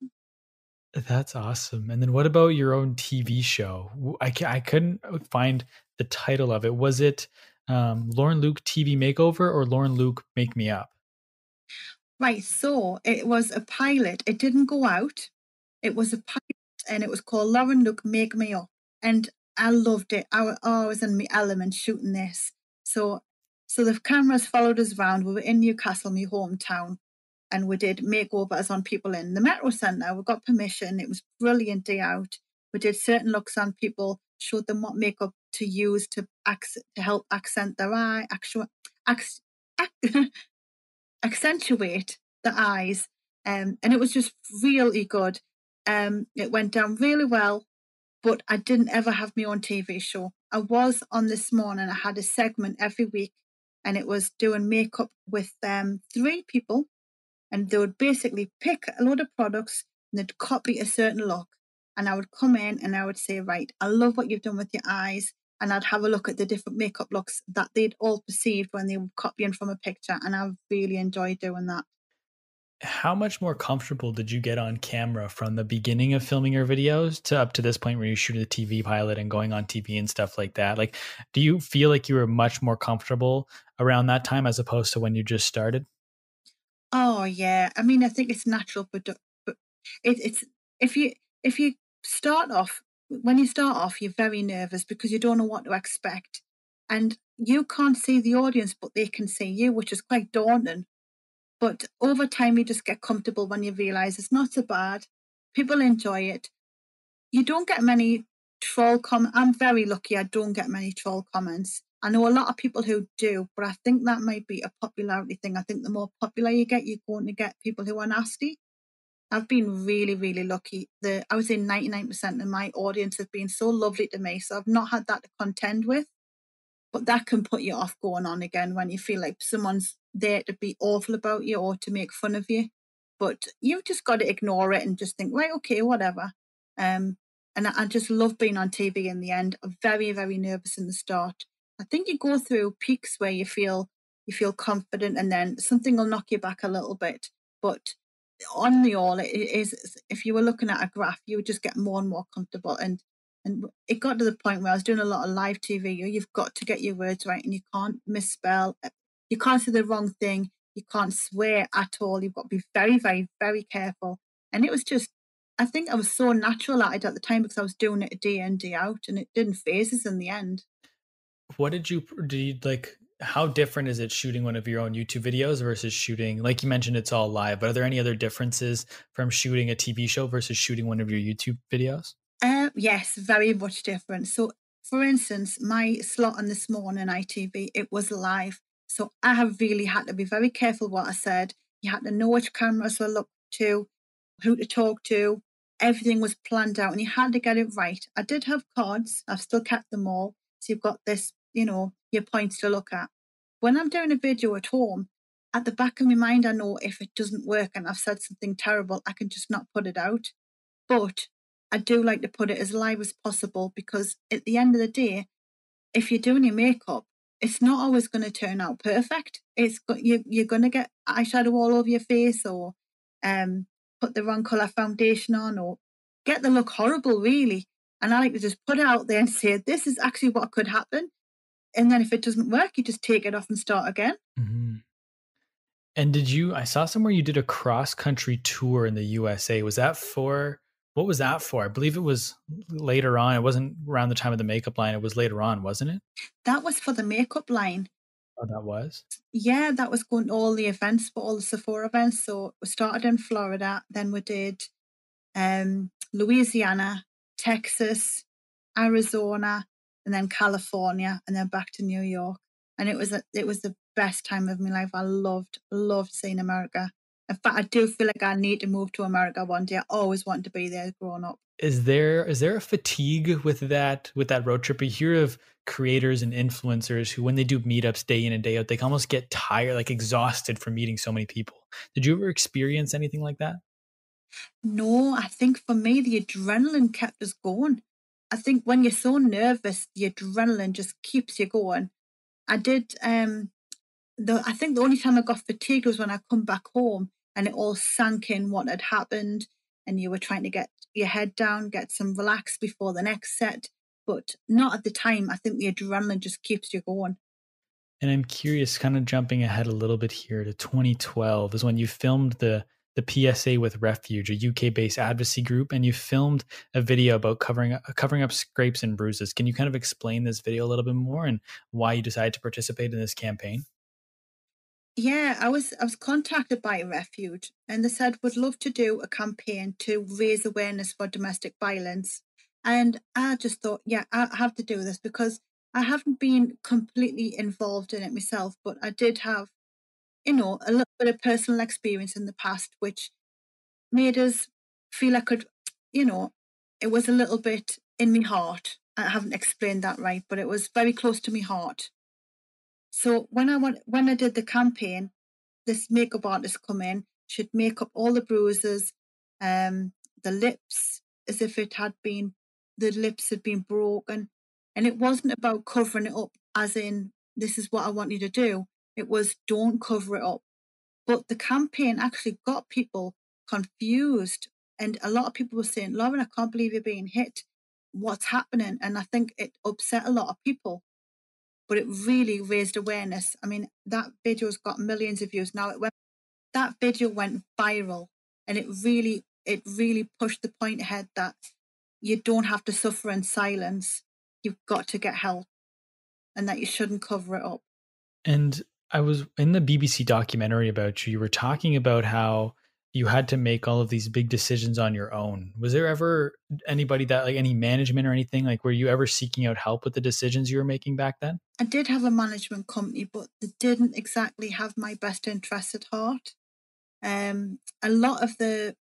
That's awesome. And then what about your own T V show? I, I couldn't find the title of it. Was it... Um, Lauren Luke T V Makeover or Lauren Luke Make Me Up? Right, so it was a pilot. It didn't go out. It was a pilot, and it was called Lauren Luke Make Me Up. And I loved it. I, oh, I was in my element shooting this. So so the cameras followed us around. We were in Newcastle, my hometown, and we did makeovers on people in the Metro Centre. We got permission. It was a brilliant day out. We did certain looks on people, showed them what makeup to use to accent, to help accent their eye, actual, ac, ac, accentuate the eyes. Um, and it was just really good. Um, it went down really well, but I didn't ever have my own T V show. I was on This Morning. I had a segment every week, and it was doing makeup with um, three people, and they would basically pick a load of products and they'd copy a certain look. And I would come in and I would say, right, I love what you've done with your eyes. And I'd have a look at the different makeup looks that they'd all perceived when they were copying from a picture. And I really enjoyed doing that. How much more comfortable did you get on camera from the beginning of filming your videos to up to this point where you shoot a T V pilot and going on T V and stuff like that? Like, do you feel like you were much more comfortable around that time as opposed to when you just started? Oh, yeah. I mean, I think it's natural, but it, it's if you... If you start off, when you start off, you're very nervous because you don't know what to expect. And you can't see the audience, but they can see you, which is quite daunting. But over time, you just get comfortable when you realise it's not so bad. People enjoy it. You don't get many troll comments. I'm very lucky I don't get many troll comments. I know a lot of people who do, but I think that might be a popularity thing. I think the more popular you get, you're going to get people who are nasty. I've been really, really lucky. The I was in ninety-nine percent of my audience have been so lovely to me, so I've not had that to contend with. But that can put you off going on again when you feel like someone's there to be awful about you or to make fun of you. But you've just got to ignore it and just think, right, okay, whatever. Um, and I, I just love being on T V in the end. I'm very, very nervous in the start. I think you go through peaks where you feel you feel confident, and then something will knock you back a little bit, but. On the all, it is, if you were looking at a graph, you would just get more and more comfortable. And And it got to the point where I was doing a lot of live T V. You've got to get your words right, and you can't misspell. You can't say the wrong thing. You can't swear at all. You've got to be very, very, very careful. And it was just, I think I was so natural at it at the time because I was doing it day in, day out, and it didn't faze us in the end. What did you do? You, like, how different is it shooting one of your own YouTube videos versus shooting, like you mentioned, it's all live, but are there any other differences from shooting a T V show versus shooting one of your YouTube videos? Uh, yes, very much different. So for instance, my slot on this morning I T V, it was live. So I have really had to be very careful what I said. You had to know which cameras were looked to, who to talk to. Everything was planned out and you had to get it right. I did have cards. I've still kept them all. So you've got this, you know, your points to look at. When I'm doing a video at home, at the back of my mind, I know if it doesn't work and I've said something terrible, I can just not put it out. But I do like to put it as live as possible because at the end of the day, if you're doing your makeup, it's not always going to turn out perfect. It's got, you, you're going to get eyeshadow all over your face or um, put the wrong colour foundation on or get the look horrible, really. And I like to just put it out there and say, this is actually what could happen. And then if it doesn't work, you just take it off and start again. Mm-hmm. And did you, I saw somewhere you did a cross-country tour in the U S A. Was that for... What was that for? I believe it was later on. It wasn't around the time of the makeup line. It was later on, wasn't it? That was for the makeup line. Oh, that was? Yeah, that was going to all the events, for all the Sephora events. So we started in Florida. Then we did um, Louisiana, Texas, Arizona, and then California, and then back to New York. And it was a, it was the best time of my life. I loved, loved seeing America. In fact, I do feel like I need to move to America one day. I always wanted to be there growing up. Is there is there a fatigue with that with that road trip? You hear of creators and influencers who, when they do meetups day in and day out, they almost get tired, like exhausted from meeting so many people. Did you ever experience anything like that? No, I think for me, the adrenaline kept us going. I think when you're so nervous, the adrenaline just keeps you going. I did, um, the, I think the only time I got fatigued was when I come back home. And it all sank in what had happened. And you were trying to get your head down, get some relax before the next set. But not at the time. I think the adrenaline just keeps you going. And I'm curious, kind of jumping ahead a little bit here to twenty twelve is when you filmed the, the P S A with Refuge, a U K-based advocacy group. And you filmed a video about covering, covering up scrapes and bruises. Can you kind of explain this video a little bit more and why you decided to participate in this campaign? Yeah, I was I was contacted by Refuge and they said, would love to do a campaign to raise awareness for domestic violence. And I just thought, yeah, I have to do this because I haven't been completely involved in it myself, but I did have, you know, a little bit of personal experience in the past, which made us feel I could, you know, it was a little bit in my heart. I haven't explained that right, but it was very close to my heart. So when I went, when I did the campaign, this makeup artist come in, she'd make up all the bruises, um, the lips, as if it had been, the lips had been broken. And it wasn't about covering it up as in, this is what I want you to do. It was don't cover it up. But the campaign actually got people confused. And a lot of people were saying, Lauren, I can't believe you're being hit. What's happening? And I think it upset a lot of people. But it really raised awareness. I mean, that video's got millions of views now. It went, that video went viral, and it really, it really pushed the point ahead that you don't have to suffer in silence. You've got to get help, and that you shouldn't cover it up. And I was in the B B C documentary about you. You were talking about how you had to make all of these big decisions on your own. Was there ever anybody that, like any management or anything, like were you ever seeking out help with the decisions you were making back then? I did have a management company, but they didn't exactly have my best interests at heart. Um, a lot of the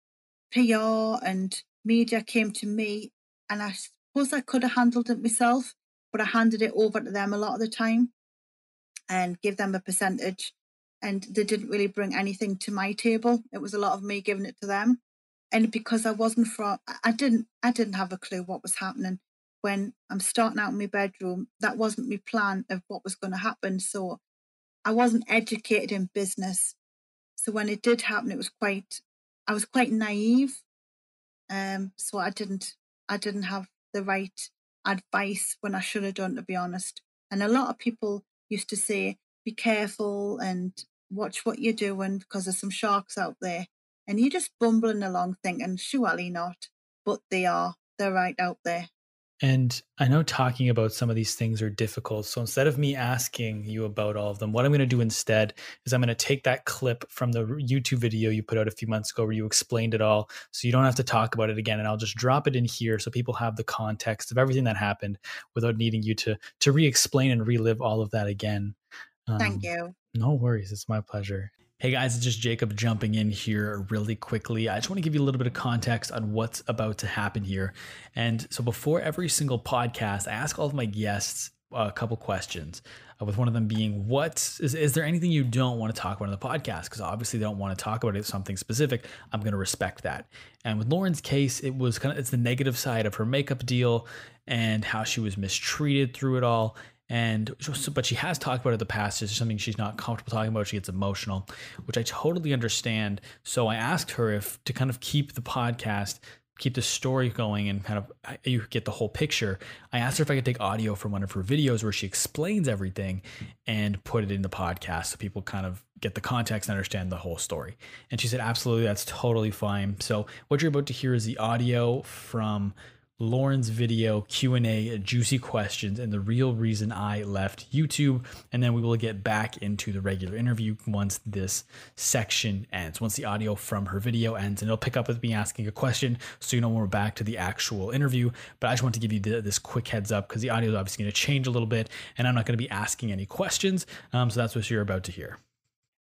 P R and media came to me, and I suppose I could have handled it myself, but I handed it over to them a lot of the time and gave them a percentage. And they didn't really bring anything to my table. It was a lot of me giving it to them. And because I wasn't from, I didn't, I didn't have a clue what was happening. When I'm starting out in my bedroom, that wasn't my plan of what was going to happen. So I wasn't educated in business. So when it did happen, it was quite, I was quite naive. Um, so I didn't, I didn't have the right advice when I should have done, to be honest. And a lot of people used to say, be careful and watch what you're doing because there's some sharks out there. And you're just bumbling along thinking, surely not, but they are. They're right out there. And I know talking about some of these things are difficult. So instead of me asking you about all of them, what I'm going to do instead is I'm going to take that clip from the YouTube video you put out a few months ago where you explained it all, so you don't have to talk about it again. And I'll just drop it in here so people have the context of everything that happened without needing you to to re-explain and relive all of that again. Um, Thank you. No worries. It's my pleasure. Hey guys, it's just Jacob jumping in here really quickly. I just want to give you a little bit of context on what's about to happen here. And so before every single podcast, I ask all of my guests a couple questions, uh, with one of them being, what is, is there anything you don't want to talk about on the podcast? Because obviously they don't want to talk about it, something specific. I'm going to respect that. And with Lauren's case, it was kind of, it's the negative side of her makeup deal and how she was mistreated through it all. And but she has talked about it in the past. It's something she's not comfortable talking about. She gets emotional, which I totally understand. So I asked her if to kind of keep the podcast, keep the story going, and kind of you get the whole picture. I asked her if I could take audio from one of her videos where she explains everything and put it in the podcast so people kind of get the context and understand the whole story. And she said, absolutely, that's totally fine. So what you're about to hear is the audio from Lauren's video Q and A, juicy questions, and the real reason I left YouTube. And then we will get back into the regular interview once this section ends, once the audio from her video ends, and it'll pick up with me asking a question. So, you know, when we're back to the actual interview, but I just want to give you the, this quick heads up because the audio is obviously going to change a little bit and I'm not going to be asking any questions. Um, so that's what you're about to hear.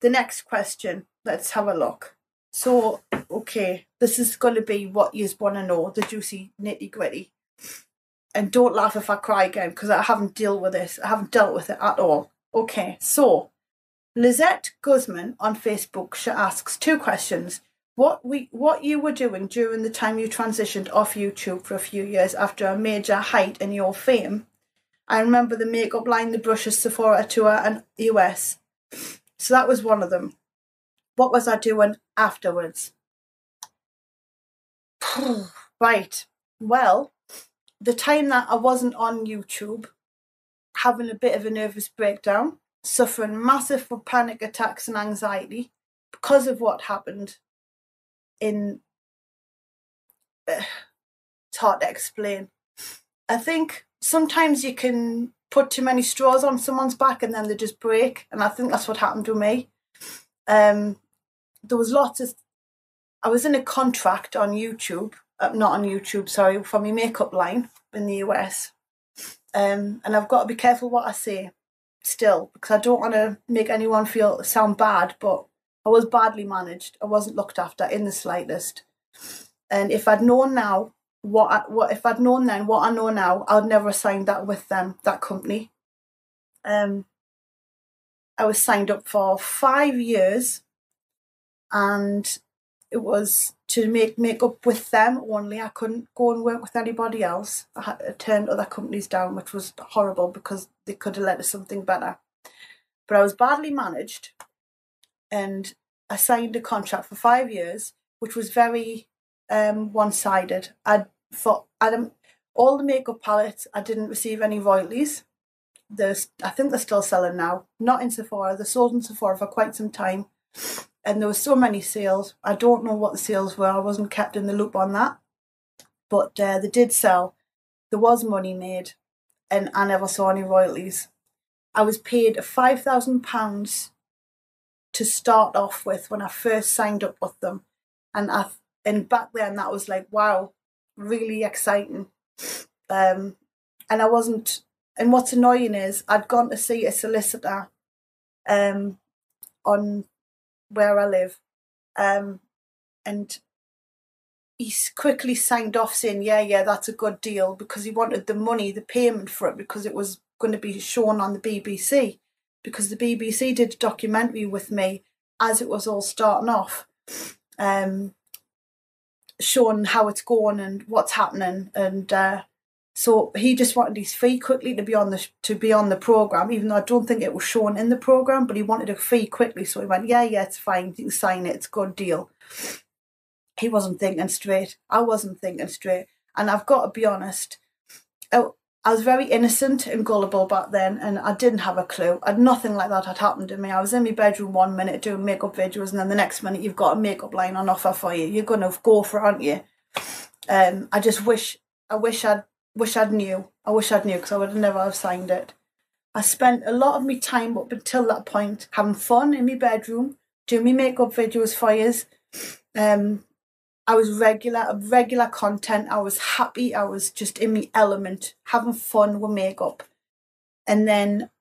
The next question, let's have a look. So, okay, this is going to be what you want to know, the juicy nitty gritty. And don't laugh if I cry again, because I haven't dealt with this. I haven't dealt with it at all. Okay, so Lizette Guzman on Facebook, she asks two questions. What we, what you were doing during the time you transitioned off YouTube for a few years after a major height in your fame. I remember the makeup line, the brushes, Sephora tour, and U S. So that was one of them. What was I doing afterwards? Right. Well, the time that I wasn't on YouTube, having a bit of a nervous breakdown, suffering massive from panic attacks and anxiety because of what happened in... Uh, it's hard to explain. I think sometimes you can put too many straws on someone's back and then they just break. And I think that's what happened to me. Um, there was lots of, I was in a contract on YouTube, uh, not on YouTube, sorry, for my makeup line in the U S. Um, and I've got to be careful what I say still, because I don't want to make anyone feel, sound bad, but I was badly managed. I wasn't looked after in the slightest. And if I'd known now, what, I, what if I'd known then what I know now, I would never have signed that with them, that company. Um, I was signed up for five years and it was to make makeup with them only. I couldn't go and work with anybody else. I had to turn other companies down, which was horrible because they could have let us something better. But I was badly managed and I signed a contract for five years, which was very um, one-sided. I for Adam, all the makeup palettes, I didn't receive any royalties. There's, I think they're still selling now. Not in Sephora. They sold in Sephora for quite some time. And there were so many sales. I don't know what the sales were. I wasn't kept in the loop on that. But uh, they did sell. There was money made. And I never saw any royalties. I was paid five thousand pounds to start off with when I first signed up with them. And, I, and back then that was like, wow, really exciting. Um, and I wasn't... And what's annoying is I'd gone to see a solicitor um, on where I live um, and he quickly signed off saying, yeah, yeah, that's a good deal, because he wanted the money, the payment for it, because it was going to be shown on the B B C, because the B B C did a documentary with me as it was all starting off, um, showing how it's going and what's happening and... Uh, So he just wanted his fee quickly to be on the to be on the program, even though I don't think it was shown in the program. But he wanted a fee quickly, so he went, "Yeah, yeah, it's fine. You can sign it. It's a good deal." He wasn't thinking straight. I wasn't thinking straight, and I've got to be honest. I was very innocent and gullible back then, and I didn't have a clue. I'd nothing like that had happened to me. I was in my bedroom one minute doing makeup videos, and then the next minute you've got a makeup line on offer for you. You're gonna go for it, aren't you? Um, I just wish, I wish I'd, wish I'd knew. I wish I'd knew, because I would have never have signed it. I spent a lot of my time up until that point having fun in my bedroom, doing my makeup videos for years. Um, I was regular, regular content. I was happy. I was just in my element, having fun with makeup. And then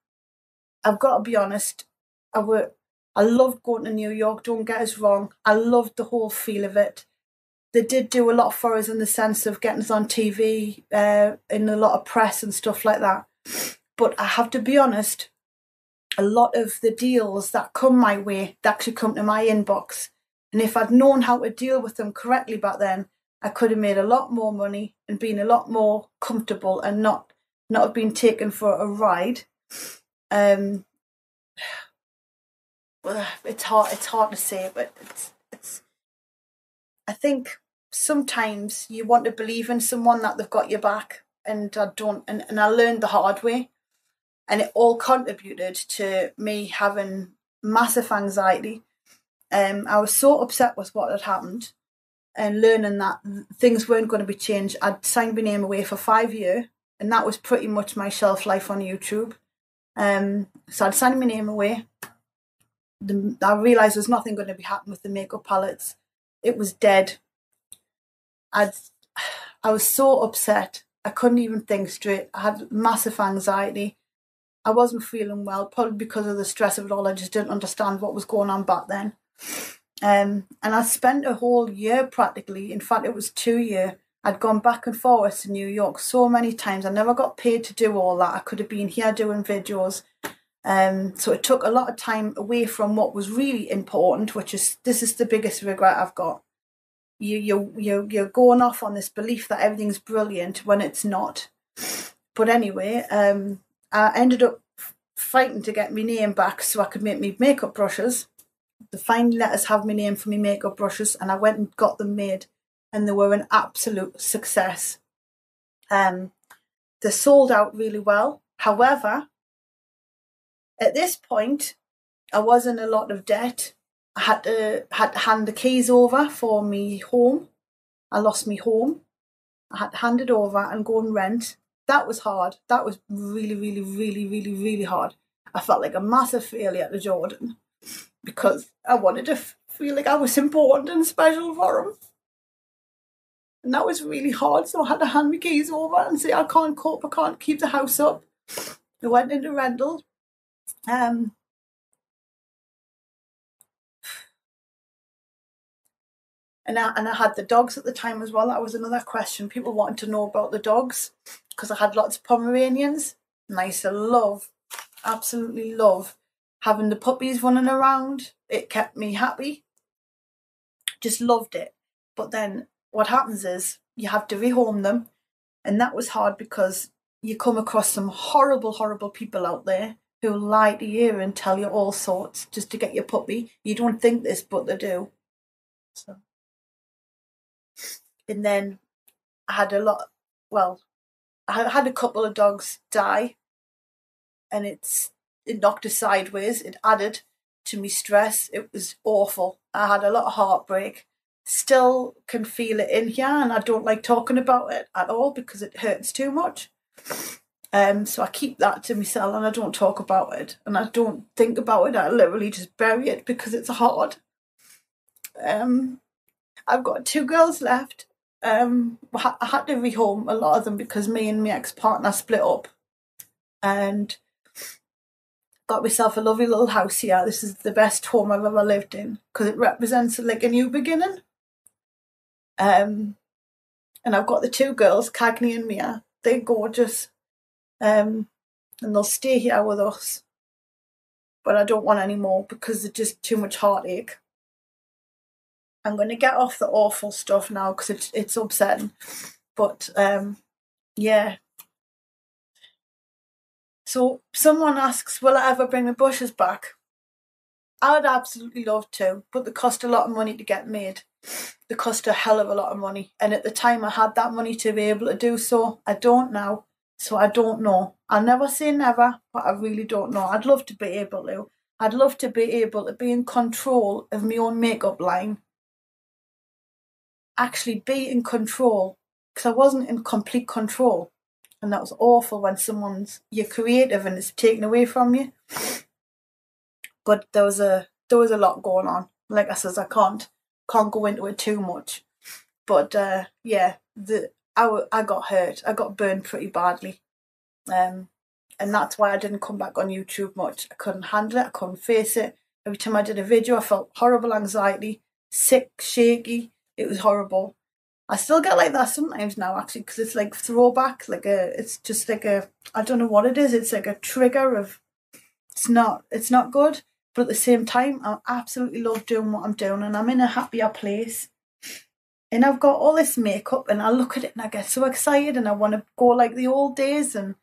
I've got to be honest, I were, I loved going to New York. Don't get us wrong. I loved the whole feel of it. They did do a lot for us in the sense of getting us on T V, uh, in a lot of press and stuff like that. But I have to be honest, a lot of the deals that come my way, that actually come to my inbox. And if I'd known how to deal with them correctly back then, I could have made a lot more money and been a lot more comfortable and not not have been taken for a ride. Um, it's hard. It's hard to say, but it's it's. I think sometimes you want to believe in someone that they've got your back, and I don't. And, and I learned the hard way, and it all contributed to me having massive anxiety. Um, I was so upset with what had happened and learning that things weren't going to be changed. I'd signed my name away for five years, and that was pretty much my shelf life on YouTube. Um, so I'd signed my name away. The, I realised there was nothing going to be happening with the makeup palettes. It was dead. I'd, I was so upset. I couldn't even think straight. I had massive anxiety. I wasn't feeling well, probably because of the stress of it all. I just didn't understand what was going on back then. Um, and I spent a whole year practically, in fact it was two years, I'd gone back and forth to New York so many times. I never got paid to do all that. I could have been here doing videos, um, so it took a lot of time away from what was really important, which is, this is the biggest regret I've got. You, you, you, you're going off on this belief that everything's brilliant when it's not. But anyway, um, I ended up fighting to get my name back so I could make me makeup brushes. They finally let us have my name for my makeup brushes, and I went and got them made, and they were an absolute success. Um, they sold out really well. However, at this point, I was in a lot of debt. I had to, had to hand the keys over for my home. I lost my home. I had to hand it over and go and rent. That was hard. That was really, really, really, really, really hard. I felt like a massive failure to Jordan, because I wanted to feel like I was important and special for him. And that was really hard, so I had to hand my keys over and say, I can't cope, I can't keep the house up. I went into rental. Um, and, I, and I had the dogs at the time as well. That was another question. People wanted to know about the dogs, because I had lots of Pomeranians. And I used to love, absolutely love, having the puppies running around. It kept me happy. Just loved it. But then what happens is you have to rehome them. And that was hard, because you come across some horrible, horrible people out there who lie to you and tell you all sorts just to get your puppy. You don't think this, but they do. So. And then I had a lot, well, I had a couple of dogs die. And it's, it knocked us sideways. It added to me stress. It was awful. I had a lot of heartbreak. Still can feel it in here, and I don't like talking about it at all because it hurts too much. Um, so I keep that to myself, and I don't talk about it, and I don't think about it. I literally just bury it because it's hard. Um, I've got two girls left. Um, I had to rehome a lot of them because me and my ex-partner split up, and got myself a lovely little house here. This is the best home I've ever lived in because it represents like a new beginning. Um, and I've got the two girls, Cagney and Mia. They're gorgeous. Um, and they'll stay here with us. But I don't want any more because there's just too much heartache. I'm going to get off the awful stuff now because it's, it's upsetting. But um, yeah. So someone asks, will I ever bring the brushes back? I would absolutely love to, but they cost a lot of money to get made. They cost a hell of a lot of money. And at the time I had that money to be able to do so. I don't now. So I don't know. I'll never say never, but I really don't know. I'd love to be able to. I'd love to be able to be in control of my own makeup line. Actually be in control, because I wasn't in complete control. And that was awful when someone's, you're creative and it's taken away from you. But there was a there was a lot going on. Like I says, I can't can't go into it too much. But uh, yeah, the I, I got hurt. I got burned pretty badly, um, and that's why I didn't come back on YouTube much. I couldn't handle it. I couldn't face it. Every time I did a video, I felt horrible anxiety, sick, shaky. It was horrible. I still get like that sometimes now, actually, because it's like throwback, like a, it's just like a, I don't know what it is. It's like a trigger of, it's not, it's not good. But at the same time, I absolutely love doing what I'm doing, and I'm in a happier place. And I've got all this makeup, and I look at it, and I get so excited, and I want to go like the old days. And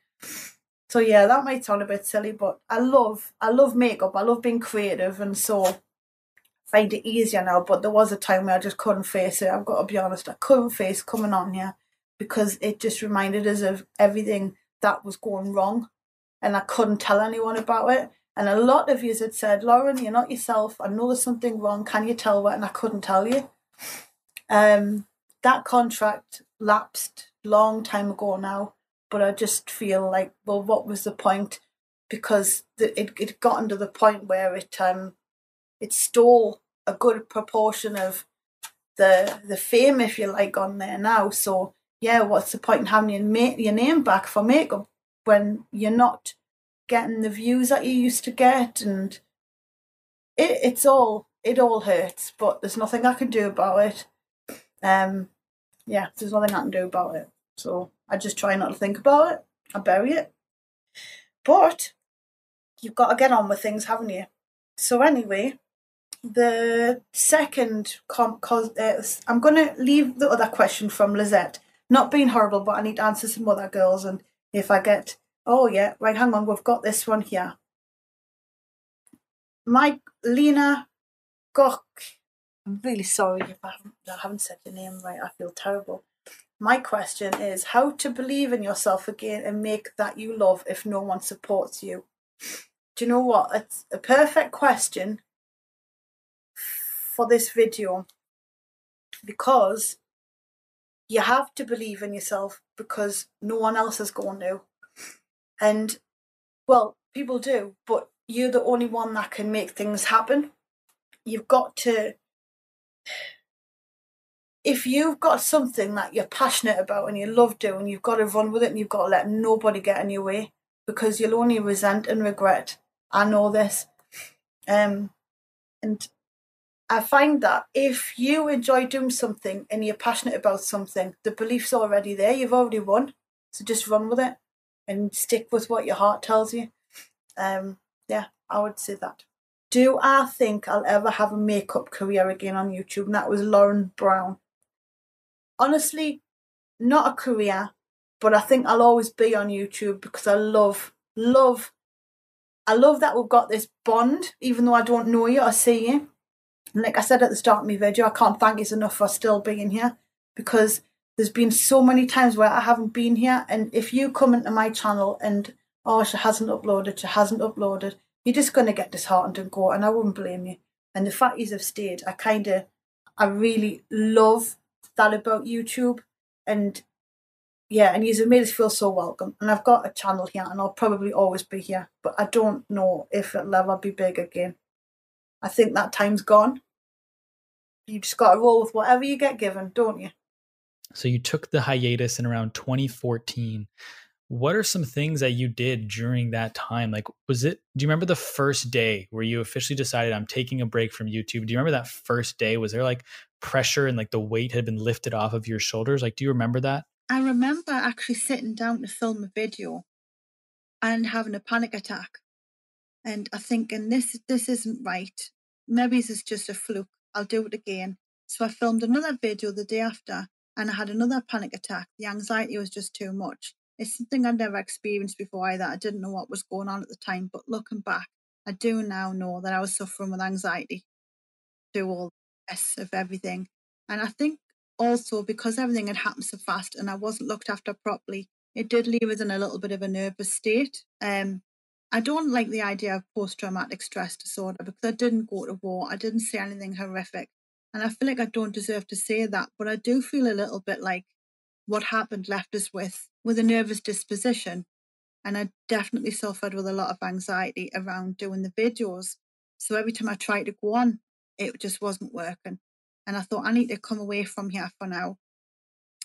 so, yeah, that might sound a bit silly, but I love, I love makeup. I love being creative, and so find it easier now, but there was a time where I just couldn't face it. I've got to be honest, I couldn't face coming on here because it just reminded us of everything that was going wrong, and I couldn't tell anyone about it. And a lot of you had said, Lauren, you're not yourself. I know there's something wrong. Can you tell what? And I couldn't tell you. Um, that contract lapsed long time ago now, but I just feel like, well, what was the point? Because the, it it gotten to the point where it um. It stole a good proportion of the the fame, if you like, on there now. So, yeah, what's the point in having your, ma your name back for makeup when you're not getting the views that you used to get? And it, it's all, it all hurts, but there's nothing I can do about it. Um, yeah, there's nothing I can do about it. So I just try not to think about it. I bury it. But you've got to get on with things, haven't you? So anyway, the second, cause uh, I'm going to leave the other question from Lizette. Not being horrible, but I need to answer some other girls. And if I get, oh yeah, right, hang on, we've got this one here. Mike, Lena, Gok. I'm really sorry if I haven't, I haven't said your name right. I feel terrible. My question is how to believe in yourself again and make that you love if no one supports you. Do you know what? It's a perfect question for this video, because you have to believe in yourself because no one else is going to. And, well, people do, but you're the only one that can make things happen. You've got to... If you've got something that you're passionate about and you love doing, you've got to run with it and you've got to let nobody get in your way, because you'll only resent and regret. I know this. Um, and I find that if you enjoy doing something and you're passionate about something, the belief's already there. You've already won. So just run with it and stick with what your heart tells you. Um, yeah, I would say that. Do I think I'll ever have a makeup career again on YouTube? And that was Lauren Brown. Honestly, not a career. But I think I'll always be on YouTube because I love, love, I love that we've got this bond, even though I don't know you or see you. And like I said at the start of my video, I can't thank you enough for still being here, because there's been so many times where I haven't been here. And if you come into my channel and, oh, she hasn't uploaded, she hasn't uploaded, you're just going to get disheartened and go, and I wouldn't blame you. And the fact you've stayed, I kind of, I really love that about YouTube. And yeah, and you've made us feel so welcome. And I've got a channel here, and I'll probably always be here. But I don't know if it'll ever be big again. I think that time's gone. You just got to roll with whatever you get given, don't you? So you took the hiatus in around twenty fourteen. What are some things that you did during that time? Like, was it, do you remember the first day where you officially decided I'm taking a break from YouTube? Do you remember that first day? Was there like pressure and like the weight had been lifted off of your shoulders? Like, do you remember that? I remember actually sitting down to film a video and having a panic attack. And I thinking, this, this isn't right. Maybe this is just a fluke. I'll do it again. So I filmed another video the day after and I had another panic attack. The anxiety was just too much. It's something I'd never experienced before either. I didn't know what was going on at the time. But looking back, I do now know that I was suffering with anxiety through all the mess of everything. And I think also because everything had happened so fast and I wasn't looked after properly, it did leave us in a little bit of a nervous state. Um, I don't like the idea of post-traumatic stress disorder because I didn't go to war. I didn't say anything horrific. And I feel like I don't deserve to say that, but I do feel a little bit like what happened left us with, with a nervous disposition. And I definitely suffered with a lot of anxiety around doing the videos. So every time I tried to go on, it just wasn't working. And I thought, I need to come away from here for now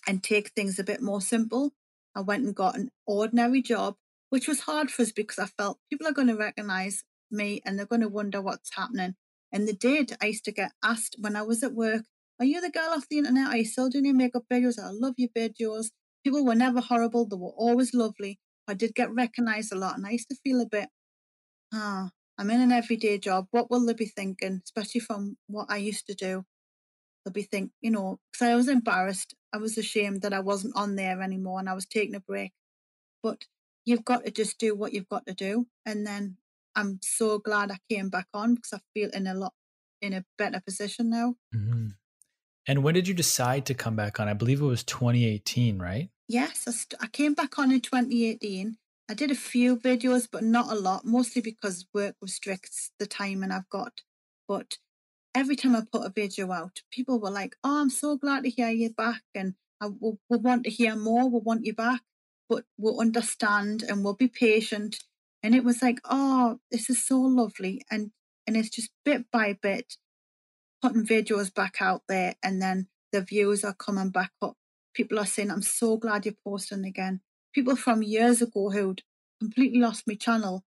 and take things a bit more simple. I went and got an ordinary job, which was hard for us because I felt people are going to recognise me and they're going to wonder what's happening. And they did. I used to get asked when I was at work, are you the girl off the internet? Are you still doing your makeup videos? I love your videos. People were never horrible. They were always lovely. I did get recognised a lot and I used to feel a bit, ah, oh, I'm in an everyday job. What will they be thinking, especially from what I used to do? They'll be thinking, you know, because I was embarrassed. I was ashamed that I wasn't on there anymore and I was taking a break. But you've got to just do what you've got to do. And then I'm so glad I came back on because I feel in a lot, in a better position now. Mm-hmm. And when did you decide to come back on? I believe it was twenty eighteen, right? Yes, I, st- I came back on in twenty eighteen. I did a few videos, but not a lot, mostly because work restricts the time and I've got. But every time I put a video out, people were like, oh, I'm so glad to hear you back. And I, we'll, we'll want to hear more. We'll want you back. But we'll understand and we'll be patient. And it was like, oh, this is so lovely. And, and it's just bit by bit, putting videos back out there. And then the views are coming back up. People are saying, I'm so glad you're posting again. People from years ago who'd completely lost my channel,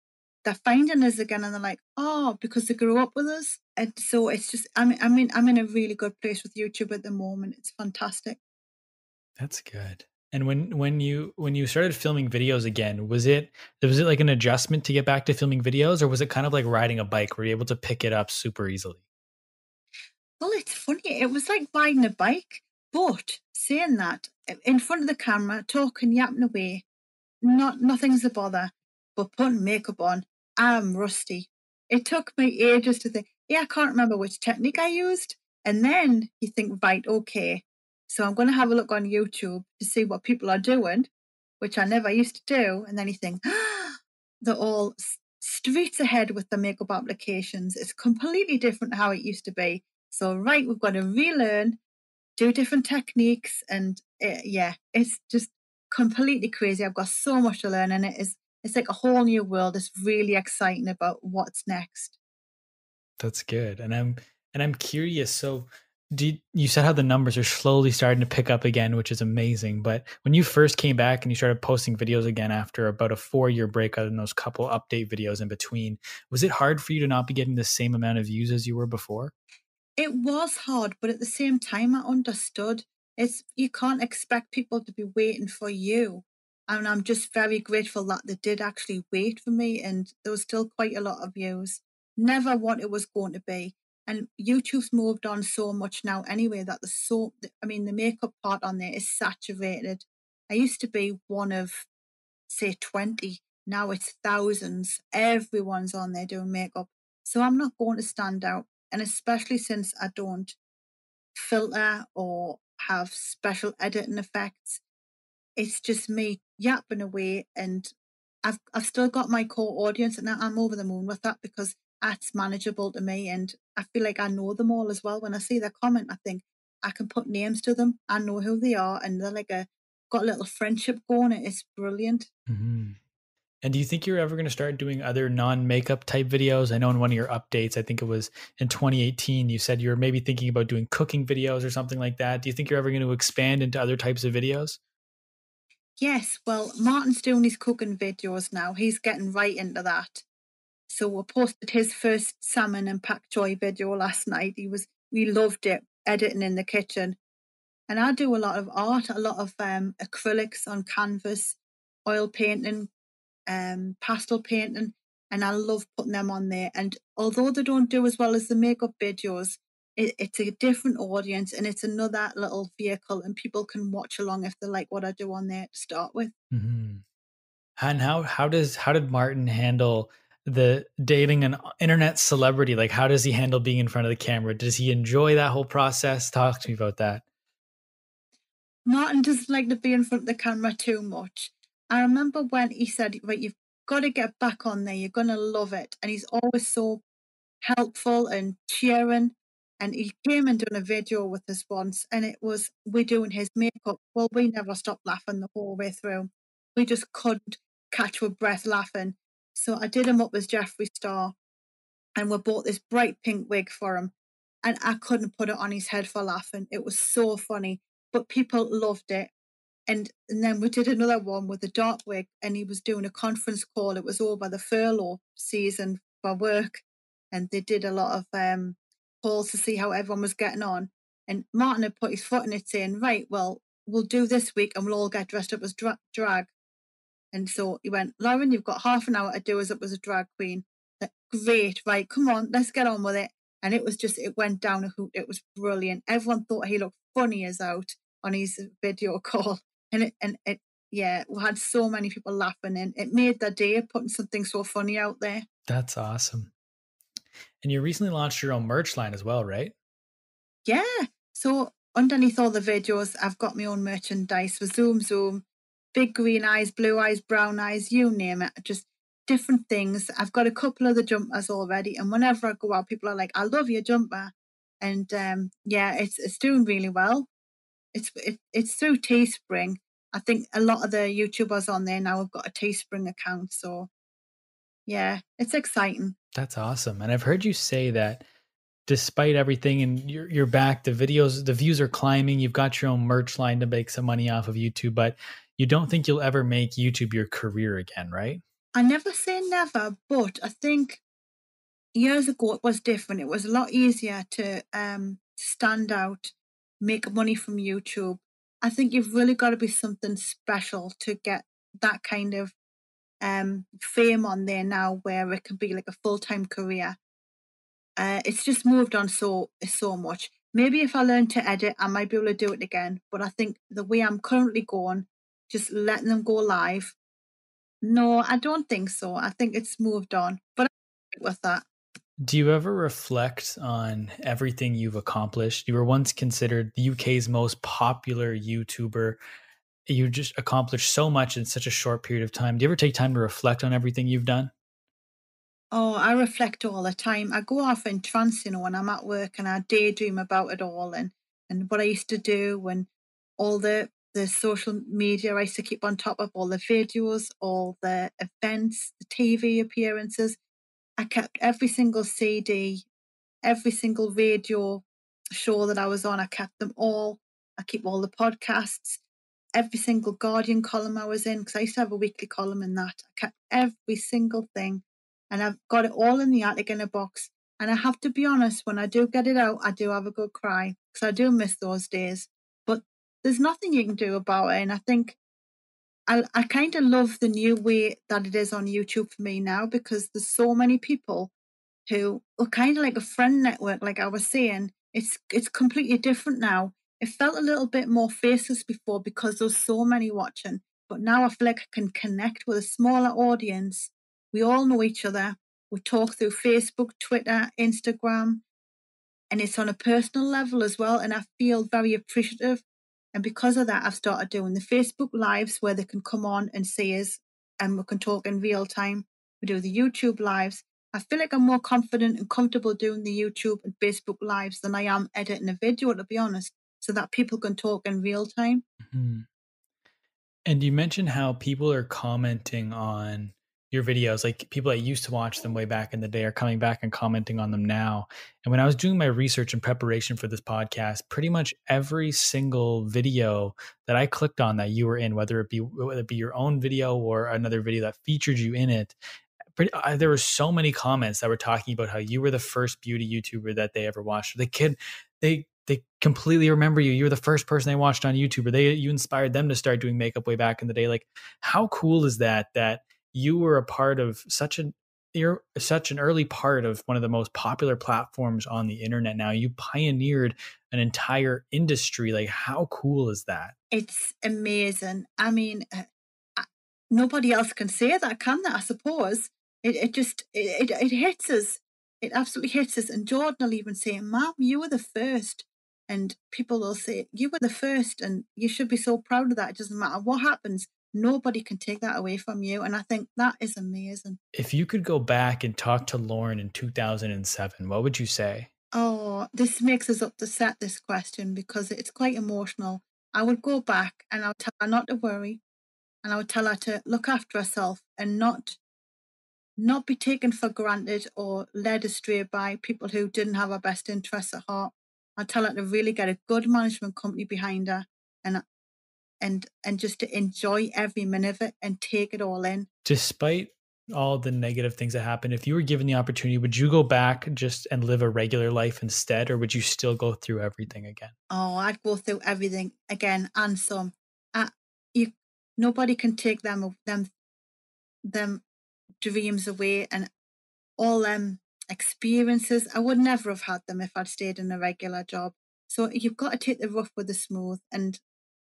they're finding us again and they're like, oh, because they grew up with us. And so it's just, I mean, I mean, I'm in a really good place with YouTube at the moment. It's fantastic. That's good. And when, when you, when you started filming videos again, was it, was it like an adjustment to get back to filming videos, or was it kind of like riding a bike? Were you able to pick it up super easily? Well, it's funny. It was like riding a bike. But saying that, in front of the camera, talking, yapping away, not nothing's a bother. But putting makeup on, I'm rusty. It took me ages to think, yeah, I can't remember which technique I used. And then you think, right, okay. So I'm going to have a look on YouTube to see what people are doing, which I never used to do. And then you think, ah, they're all streets ahead with the makeup applications. It's completely different to how it used to be. So, right, we've got to relearn. Do different techniques, and it, yeah, it's just completely crazy. I've got so much to learn, and it is, it's like a whole new world. It's really exciting about what's next. That's good. And I'm, and I'm curious. So do you, you said how the numbers are slowly starting to pick up again, which is amazing. But when you first came back and you started posting videos again, after about a four year break, other than those couple update videos in between, was it hard for you to not be getting the same amount of views as you were before? It was hard, but at the same time, I understood. It's, you can't expect people to be waiting for you. And I'm just very grateful that they did actually wait for me. And there was still quite a lot of views. Never what it was going to be. And YouTube's moved on so much now anyway that the so, I mean, the makeup part on there is saturated. I used to be one of, say, twenty. Now it's thousands. Everyone's on there doing makeup. So I'm not going to stand out. And especially since I don't filter or have special editing effects, it's just me yapping away. And I've I've still got my core audience, and I'm over the moon with that because that's manageable to me. And I feel like I know them all as well. When I see their comment, I think I can put names to them. I know who they are, and they're like a got a little friendship going. It's brilliant. Mm-hmm. And do you think you're ever going to start doing other non-makeup type videos? I know in one of your updates, I think it was in twenty eighteen, you said you were maybe thinking about doing cooking videos or something like that. Do you think you're ever going to expand into other types of videos? Yes. Well, Martin's doing his cooking videos now. He's getting right into that. So I posted his first salmon and pak choy video last night. He was, we loved it, editing in the kitchen. And I do a lot of art, a lot of um, acrylics on canvas, oil painting, um pastel painting, and I love putting them on there. And although they don't do as well as the makeup videos, it, it's a different audience, and it's another little vehicle, and people can watch along if they like what I do on there to start with. Mm-hmm. And how how does how did Martin handle the dating an internet celebrity? Like, how does he handle being in front of the camera? Does he enjoy that whole process? Talk to me about that. Martin doesn't like to be in front of the camera too much. I remember when he said, right, you've got to get back on there. You're going to love it. And he's always so helpful and cheering. And he came and done a video with us once, and it was we doing his makeup. Well, we never stopped laughing the whole way through. We just couldn't catch our breath laughing. So I did him up as Jeffree Star, and we bought this bright pink wig for him. And I couldn't put it on his head for laughing. It was so funny, but people loved it. And, and then we did another one with a dark wig, and he was doing a conference call. It was all by the furlough season for work, and they did a lot of um, calls to see how everyone was getting on. And Martin had put his foot in it, saying, right, well, we'll do this week, and we'll all get dressed up as dra drag. And so he went, Lauren, you've got half an hour to do us up as a drag queen. Like, great, right, come on, let's get on with it. And it was just, it went down a hoot. It was brilliant. Everyone thought he looked funny as out on his video call. And it, and it, yeah, we had so many people laughing, and it made their day putting something so funny out there. That's awesome. And you recently launched your own merch line as well, right? Yeah. So underneath all the videos, I've got my own merchandise with Zoom Zoom, big green eyes, blue eyes, brown eyes, you name it. Just different things. I've got a couple of the jumpers already, and whenever I go out, people are like, I love your jumper. And um yeah, it's it's doing really well. It's it, it's through Teespring. I think a lot of the YouTubers on there now have got a Teespring account, so yeah, it's exciting. That's awesome. And I've heard you say that despite everything, and you're you're back, the videos, the views are climbing, you've got your own merch line to make some money off of YouTube, but you don't think you'll ever make YouTube your career again, right? I never say never, but I think years ago it was different. It was a lot easier to um, stand out, make money from YouTube. I think you've really got to be something special to get that kind of um, fame on there now, where it can be like a full-time career. Uh, it's just moved on so, so much. Maybe if I learn to edit, I might be able to do it again. But I think the way I'm currently going, just letting them go live, no, I don't think so. I think it's moved on, but I'm with that. Do you ever reflect on everything you've accomplished? You were once considered the U K's most popular YouTuber. You just accomplished so much in such a short period of time. Do you ever take time to reflect on everything you've done? Oh, I reflect all the time. I go off in trance, you know, when I'm at work, and I daydream about it all, and, and what I used to do, and all the the social media I used to keep on top of, all the videos, all the events, the T V appearances. I kept every single C D, every single radio show that I was on. I kept them all. I keep all the podcasts, every single Guardian column I was in, because I used to have a weekly column in that. I kept every single thing, and I've got it all in the attic in a box. And I have to be honest, when I do get it out, I do have a good cry, because I do miss those days. There's nothing you can do about it. And I think I, I kind of love the new way that it is on YouTube for me now, because there's so many people who are kind of like a friend network, like I was saying. It's, it's completely different now. It felt a little bit more faceless before, because there's so many watching. But now I feel like I can connect with a smaller audience. We all know each other. We talk through Facebook, Twitter, Instagram. And it's on a personal level as well. And I feel very appreciative. And because of that, I've started doing the Facebook Lives, where they can come on and see us, and we can talk in real time. We do the YouTube Lives. I feel like I'm more confident and comfortable doing the YouTube and Facebook Lives than I am editing a video, to be honest, so that people can talk in real time. Mm-hmm. And you mentioned how people are commenting on your videos, like people that used to watch them way back in the day are coming back and commenting on them now. And when I was doing my research and preparation for this podcast, pretty much every single video that I clicked on that you were in, whether it be whether it be your own video or another video that featured you in it, pretty, I, there were so many comments that were talking about how you were the first beauty YouTuber that they ever watched. They could, they they completely remember you. You were the first person they watched on YouTube, or they you inspired them to start doing makeup way back in the day. Like, how cool is that? That you were a part of such an you're such an early part of one of the most popular platforms on the internet now. You pioneered an entire industry. Like, how cool is that? It's amazing. I mean, uh, nobody else can say that, can they? I suppose it, it just it, it, it hits us. It absolutely hits us. And Jordan will even say, Mom, you were the first. And people will say, you were the first, and you should be so proud of that. It doesn't matter what happens. Nobody can take that away from you. And I think that is amazing. If you could go back and talk to Lauren in two thousand seven, what would you say? Oh, this makes us upset, this question, because it's quite emotional. I would go back and I would tell her not to worry, and I would tell her to look after herself and not not be taken for granted or led astray by people who didn't have her best interests at heart. I'd tell her to really get a good management company behind her and and and just to enjoy every minute of it and take it all in. Despite all the negative things that happened, if you were given the opportunity, would you go back just and live a regular life instead, or would you still go through everything again? Oh, I'd go through everything again and some. I, you, nobody can take them them them dreams away and all them experiences. I would never have had them if I'd stayed in a regular job. So you've got to take the rough with the smooth. And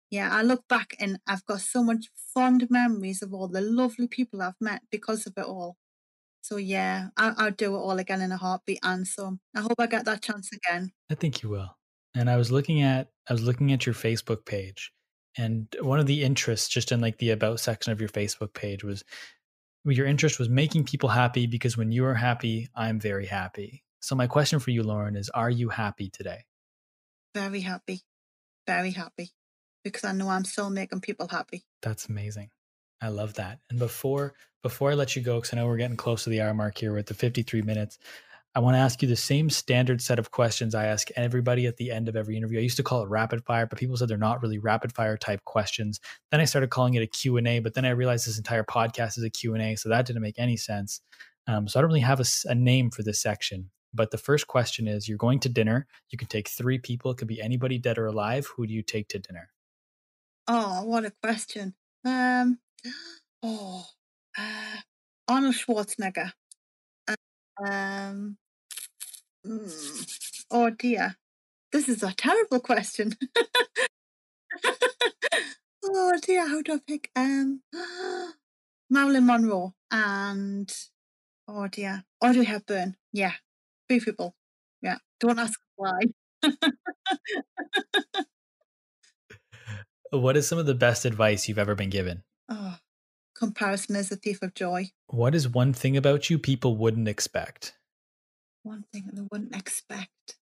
yeah, I look back and I've got so much fond memories of all the lovely people I've met because of it all. So yeah, I, I'll do it all again in a heartbeat and some. I hope I get that chance again. I think you will. And I was looking at, I was looking at your Facebook page, and one of the interests just in like the about section of your Facebook page was, your interest was making people happy, because when you are happy, I'm very happy. So my question for you, Lauren, is, are you happy today? Very happy. Very happy. Because I know I'm still making people happy. That's amazing. I love that. And before before I let you go, because I know we're getting close to the hour mark here, we're at the fifty-three minutes, I want to ask you the same standard set of questions I ask everybody at the end of every interview. I used to call it rapid fire, but people said they're not really rapid fire type questions. Then I started calling it a Q and A, but then I realized this entire podcast is a Q and A, so that didn't make any sense. Um, so I don't really have a, a name for this section. But the first question is, you're going to dinner. You can take three people. It could be anybody dead or alive. Who do you take to dinner? Oh, what a question. Um, oh, uh, Arnold Schwarzenegger. Um, mm, oh dear. This is a terrible question. Oh dear, how do I pick? Um, Marilyn Monroe and, oh dear, Audrey Hepburn. Yeah, three people. Yeah, don't ask why. What is some of the best advice you've ever been given? Oh, comparison is the thief of joy. What is one thing about you people wouldn't expect? One thing that they wouldn't expect.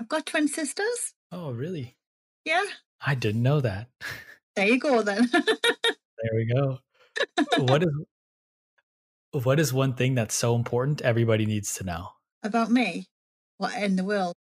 I've got twin sisters. Oh, really? Yeah. I didn't know that. There you go, then. There we go. What is what is one thing that's so important everybody needs to know? About me? What in the world?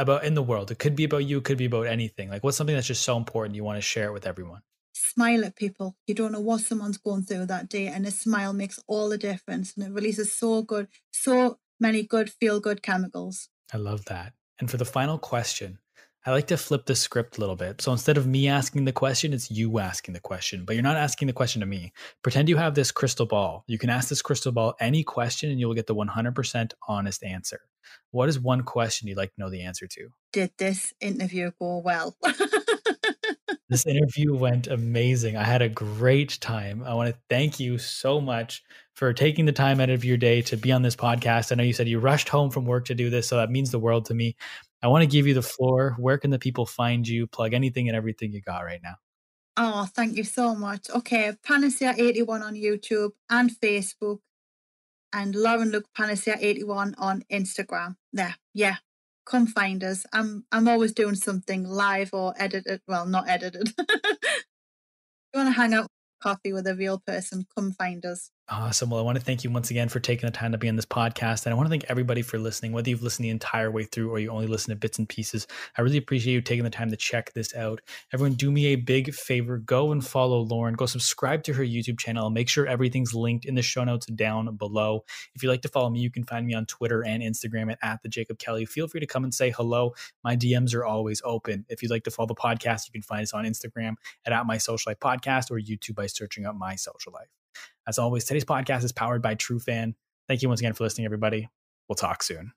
About in the world. It could be about you, it could be about anything. Like, what's something that's just so important you want to share it with everyone? Smile at people. You don't know what someone's going through that day, and a smile makes all the difference, and it releases so good, so many good feel-good chemicals. I love that. And for the final question, I like to flip the script a little bit. So instead of me asking the question, it's you asking the question, but you're not asking the question to me. Pretend you have this crystal ball. You can ask this crystal ball any question and you'll get the one hundred percent honest answer. What is one question you'd like to know the answer to? Did this interview go well? This interview went amazing. I had a great time. I want to thank you so much for taking the time out of your day to be on this podcast. I know you said you rushed home from work to do this, so that means the world to me. I want to give you the floor. Where can the people find you? Plug anything and everything you got right now. Oh, thank you so much. Okay, Panacea eighty-one on YouTube and Facebook. And Lauren Luke Panacea eighty-one on Instagram. There, yeah. Come find us. I'm I'm always doing something live or edited. Well, not edited. If you want to hang out with coffee with a real person, come find us. Awesome. Well, I want to thank you once again for taking the time to be on this podcast. And I want to thank everybody for listening, whether you've listened the entire way through or you only listen to bits and pieces. I really appreciate you taking the time to check this out. Everyone, do me a big favor. Go and follow Lauren. Go subscribe to her YouTube channel. I'll make sure everything's linked in the show notes down below. If you'd like to follow me, you can find me on Twitter and Instagram at, at the Jacob Kelly. Feel free to come and say hello. My D Ms are always open. If you'd like to follow the podcast, you can find us on Instagram at, at My Social Life Podcast or YouTube by searching up My Social Life. As always, today's podcast is powered by TrueFan. Thank you once again for listening, everybody. We'll talk soon.